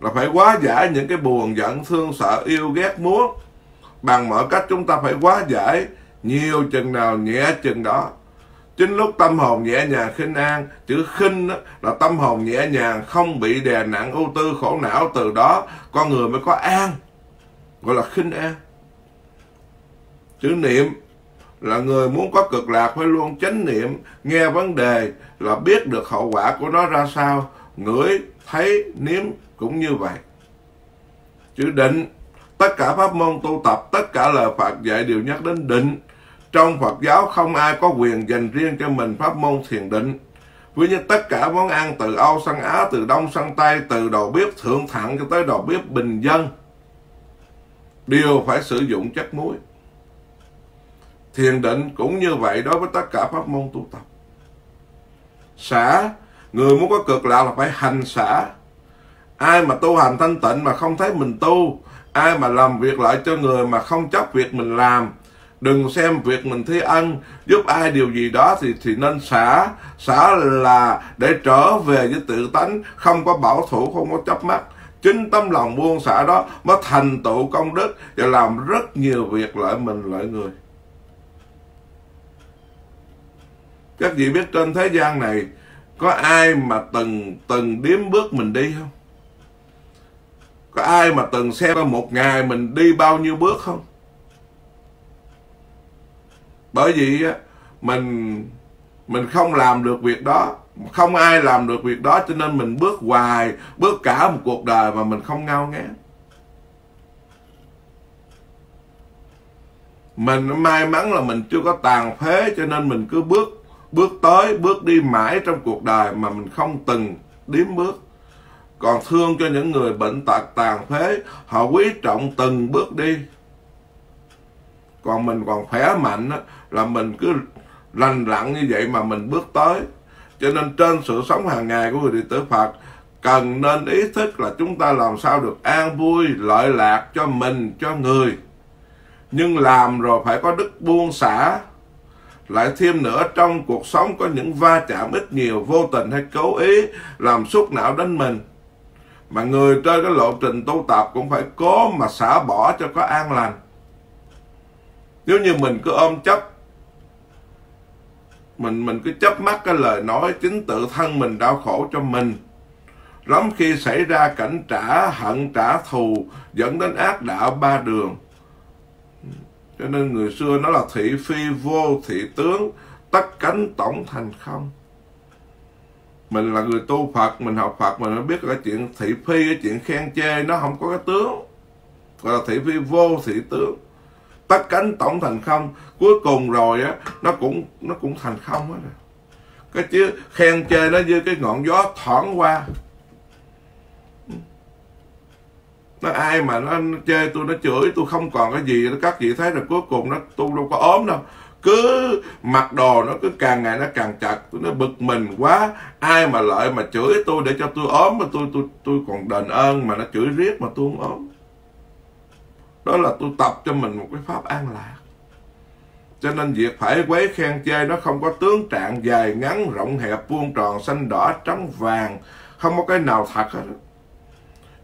là phải hóa giải những cái buồn, giận, thương, sợ, yêu, ghét, muốn. Bằng mọi cách chúng ta phải hóa giải, nhiều chừng nào nhẹ chừng đó. Chính lúc tâm hồn nhẹ nhàng khinh an, chữ khinh là tâm hồn nhẹ nhàng, không bị đè nặng ưu tư khổ não, từ đó con người mới có an, gọi là khinh an. Chữ niệm là người muốn có cực lạc phải luôn chánh niệm, nghe vấn đề là biết được hậu quả của nó ra sao, ngửi, thấy, nếm cũng như vậy. Chữ định, tất cả pháp môn tu tập, tất cả lời Phật dạy đều nhắc đến định. Trong Phật giáo không ai có quyền dành riêng cho mình pháp môn thiền định. Ví như tất cả món ăn từ Âu sang Á, từ Đông sang Tây, từ đầu bếp thượng thặng cho tới đầu bếp bình dân đều phải sử dụng chất muối. Thiền định cũng như vậy đối với tất cả pháp môn tu tập. Xả, người muốn có cực lạc là phải hành xả. Ai mà tu hành thanh tịnh mà không thấy mình tu, ai mà làm việc lợi cho người mà không chấp việc mình làm, đừng xem việc mình thi ân, giúp ai điều gì đó thì thì nên xả. Xả là để trở về với tự tánh, không có bảo thủ, không có chấp mắc. Chính tấm lòng buông xả đó mới thành tựu công đức và làm rất nhiều việc lợi mình lợi người. Các vị biết trên thế gian này có ai mà từng từng đếm bước mình đi không? Có ai mà từng xem một ngày mình đi bao nhiêu bước không? Bởi vì mình mình không làm được việc đó, không ai làm được việc đó, cho nên mình bước hoài, bước cả một cuộc đời mà mình không ngao ngán. Mình may mắn là mình chưa có tàn phế, cho nên mình cứ bước bước tới, bước đi mãi trong cuộc đời mà mình không từng đếm bước. Còn thương cho những người bệnh tật tàn phế, họ quý trọng từng bước đi. Còn mình còn khỏe mạnh là mình cứ lành lặn như vậy mà mình bước tới. Cho nên trên sự sống hàng ngày của người đệ tử Phật, cần nên ý thức là chúng ta làm sao được an vui, lợi lạc cho mình, cho người. Nhưng làm rồi phải có đức buông xả. Lại thêm nữa, trong cuộc sống có những va chạm ít nhiều, vô tình hay cố ý làm xúc não đến mình. Mà người trên cái lộ trình tu tập cũng phải cố mà xả bỏ cho có an lành. Nếu như mình cứ ôm chấp, Mình mình cứ chấp mắc cái lời nói, chính tự thân mình đau khổ cho mình. Lắm khi xảy ra cảnh trả hận trả thù, dẫn đến ác đạo ba đường. Cho nên người xưa nó là thị phi vô thị tướng, tất cánh tổng thành không. Mình là người tu Phật, mình học Phật, mình mới biết cái chuyện thị phi, cái chuyện khen chê nó không có cái tướng, gọi là thị phi vô thị tướng, tất cánh tổng thành không. Cuối cùng rồi á, nó cũng nó cũng thành không á. Cái chứ khen chê nó như cái ngọn gió thoảng qua. Nó ai mà nó chê tôi, nó chửi tôi không còn cái gì, các vị thấy là cuối cùng nó tu đâu có ốm đâu. Cứ mặc đồ nó cứ càng ngày nó càng chặt, tôi nó bực mình quá. Ai mà lợi mà chửi tôi để cho tôi ốm mà tôi tôi tôi còn đền ơn, mà nó chửi riết mà tôi không ốm. Đó là tôi tập cho mình một cái pháp an lạc. Cho nên việc phải quấy khen chê nó không có tướng trạng dài ngắn, rộng hẹp, vuông tròn, xanh đỏ, trắng vàng, không có cái nào thật hết.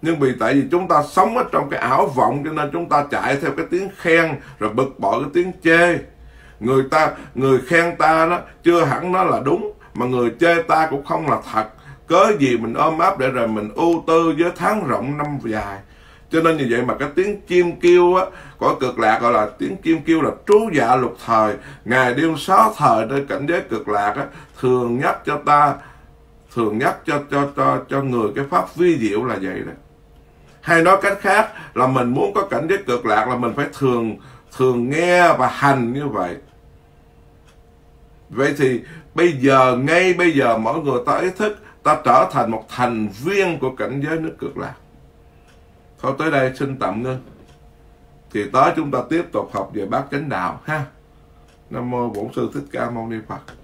Nhưng vì tại vì chúng ta sống ở trong cái ảo vọng, cho nên chúng ta chạy theo cái tiếng khen rồi bực bội cái tiếng chê. Người ta, người khen ta đó chưa hẳn nó là đúng, mà người chê ta cũng không là thật. Cớ gì mình ôm áp để rồi mình ưu tư với tháng rộng năm dài. Cho nên như vậy mà cái tiếng chim kêu á, cõi cực lạc gọi là tiếng chim kêu là trú dạ lục thời, ngày đêm sáu thời trên cảnh giới cực lạc á, thường nhắc cho ta, thường nhắc cho cho cho cho người cái pháp vi diệu là vậy đó. Hay nói cách khác là mình muốn có cảnh giới cực lạc là mình phải thường thường nghe và hành như vậy. Vậy thì bây giờ, ngay bây giờ mỗi người ta ý thức, ta trở thành một thành viên của cảnh giới nước cực lạc. Thôi tới đây xin tạm ngưng. Thì tới chúng ta tiếp tục học về Bát Chánh Đạo ha. Nam Mô Bổn Sư Thích Ca Mâu Ni Phật.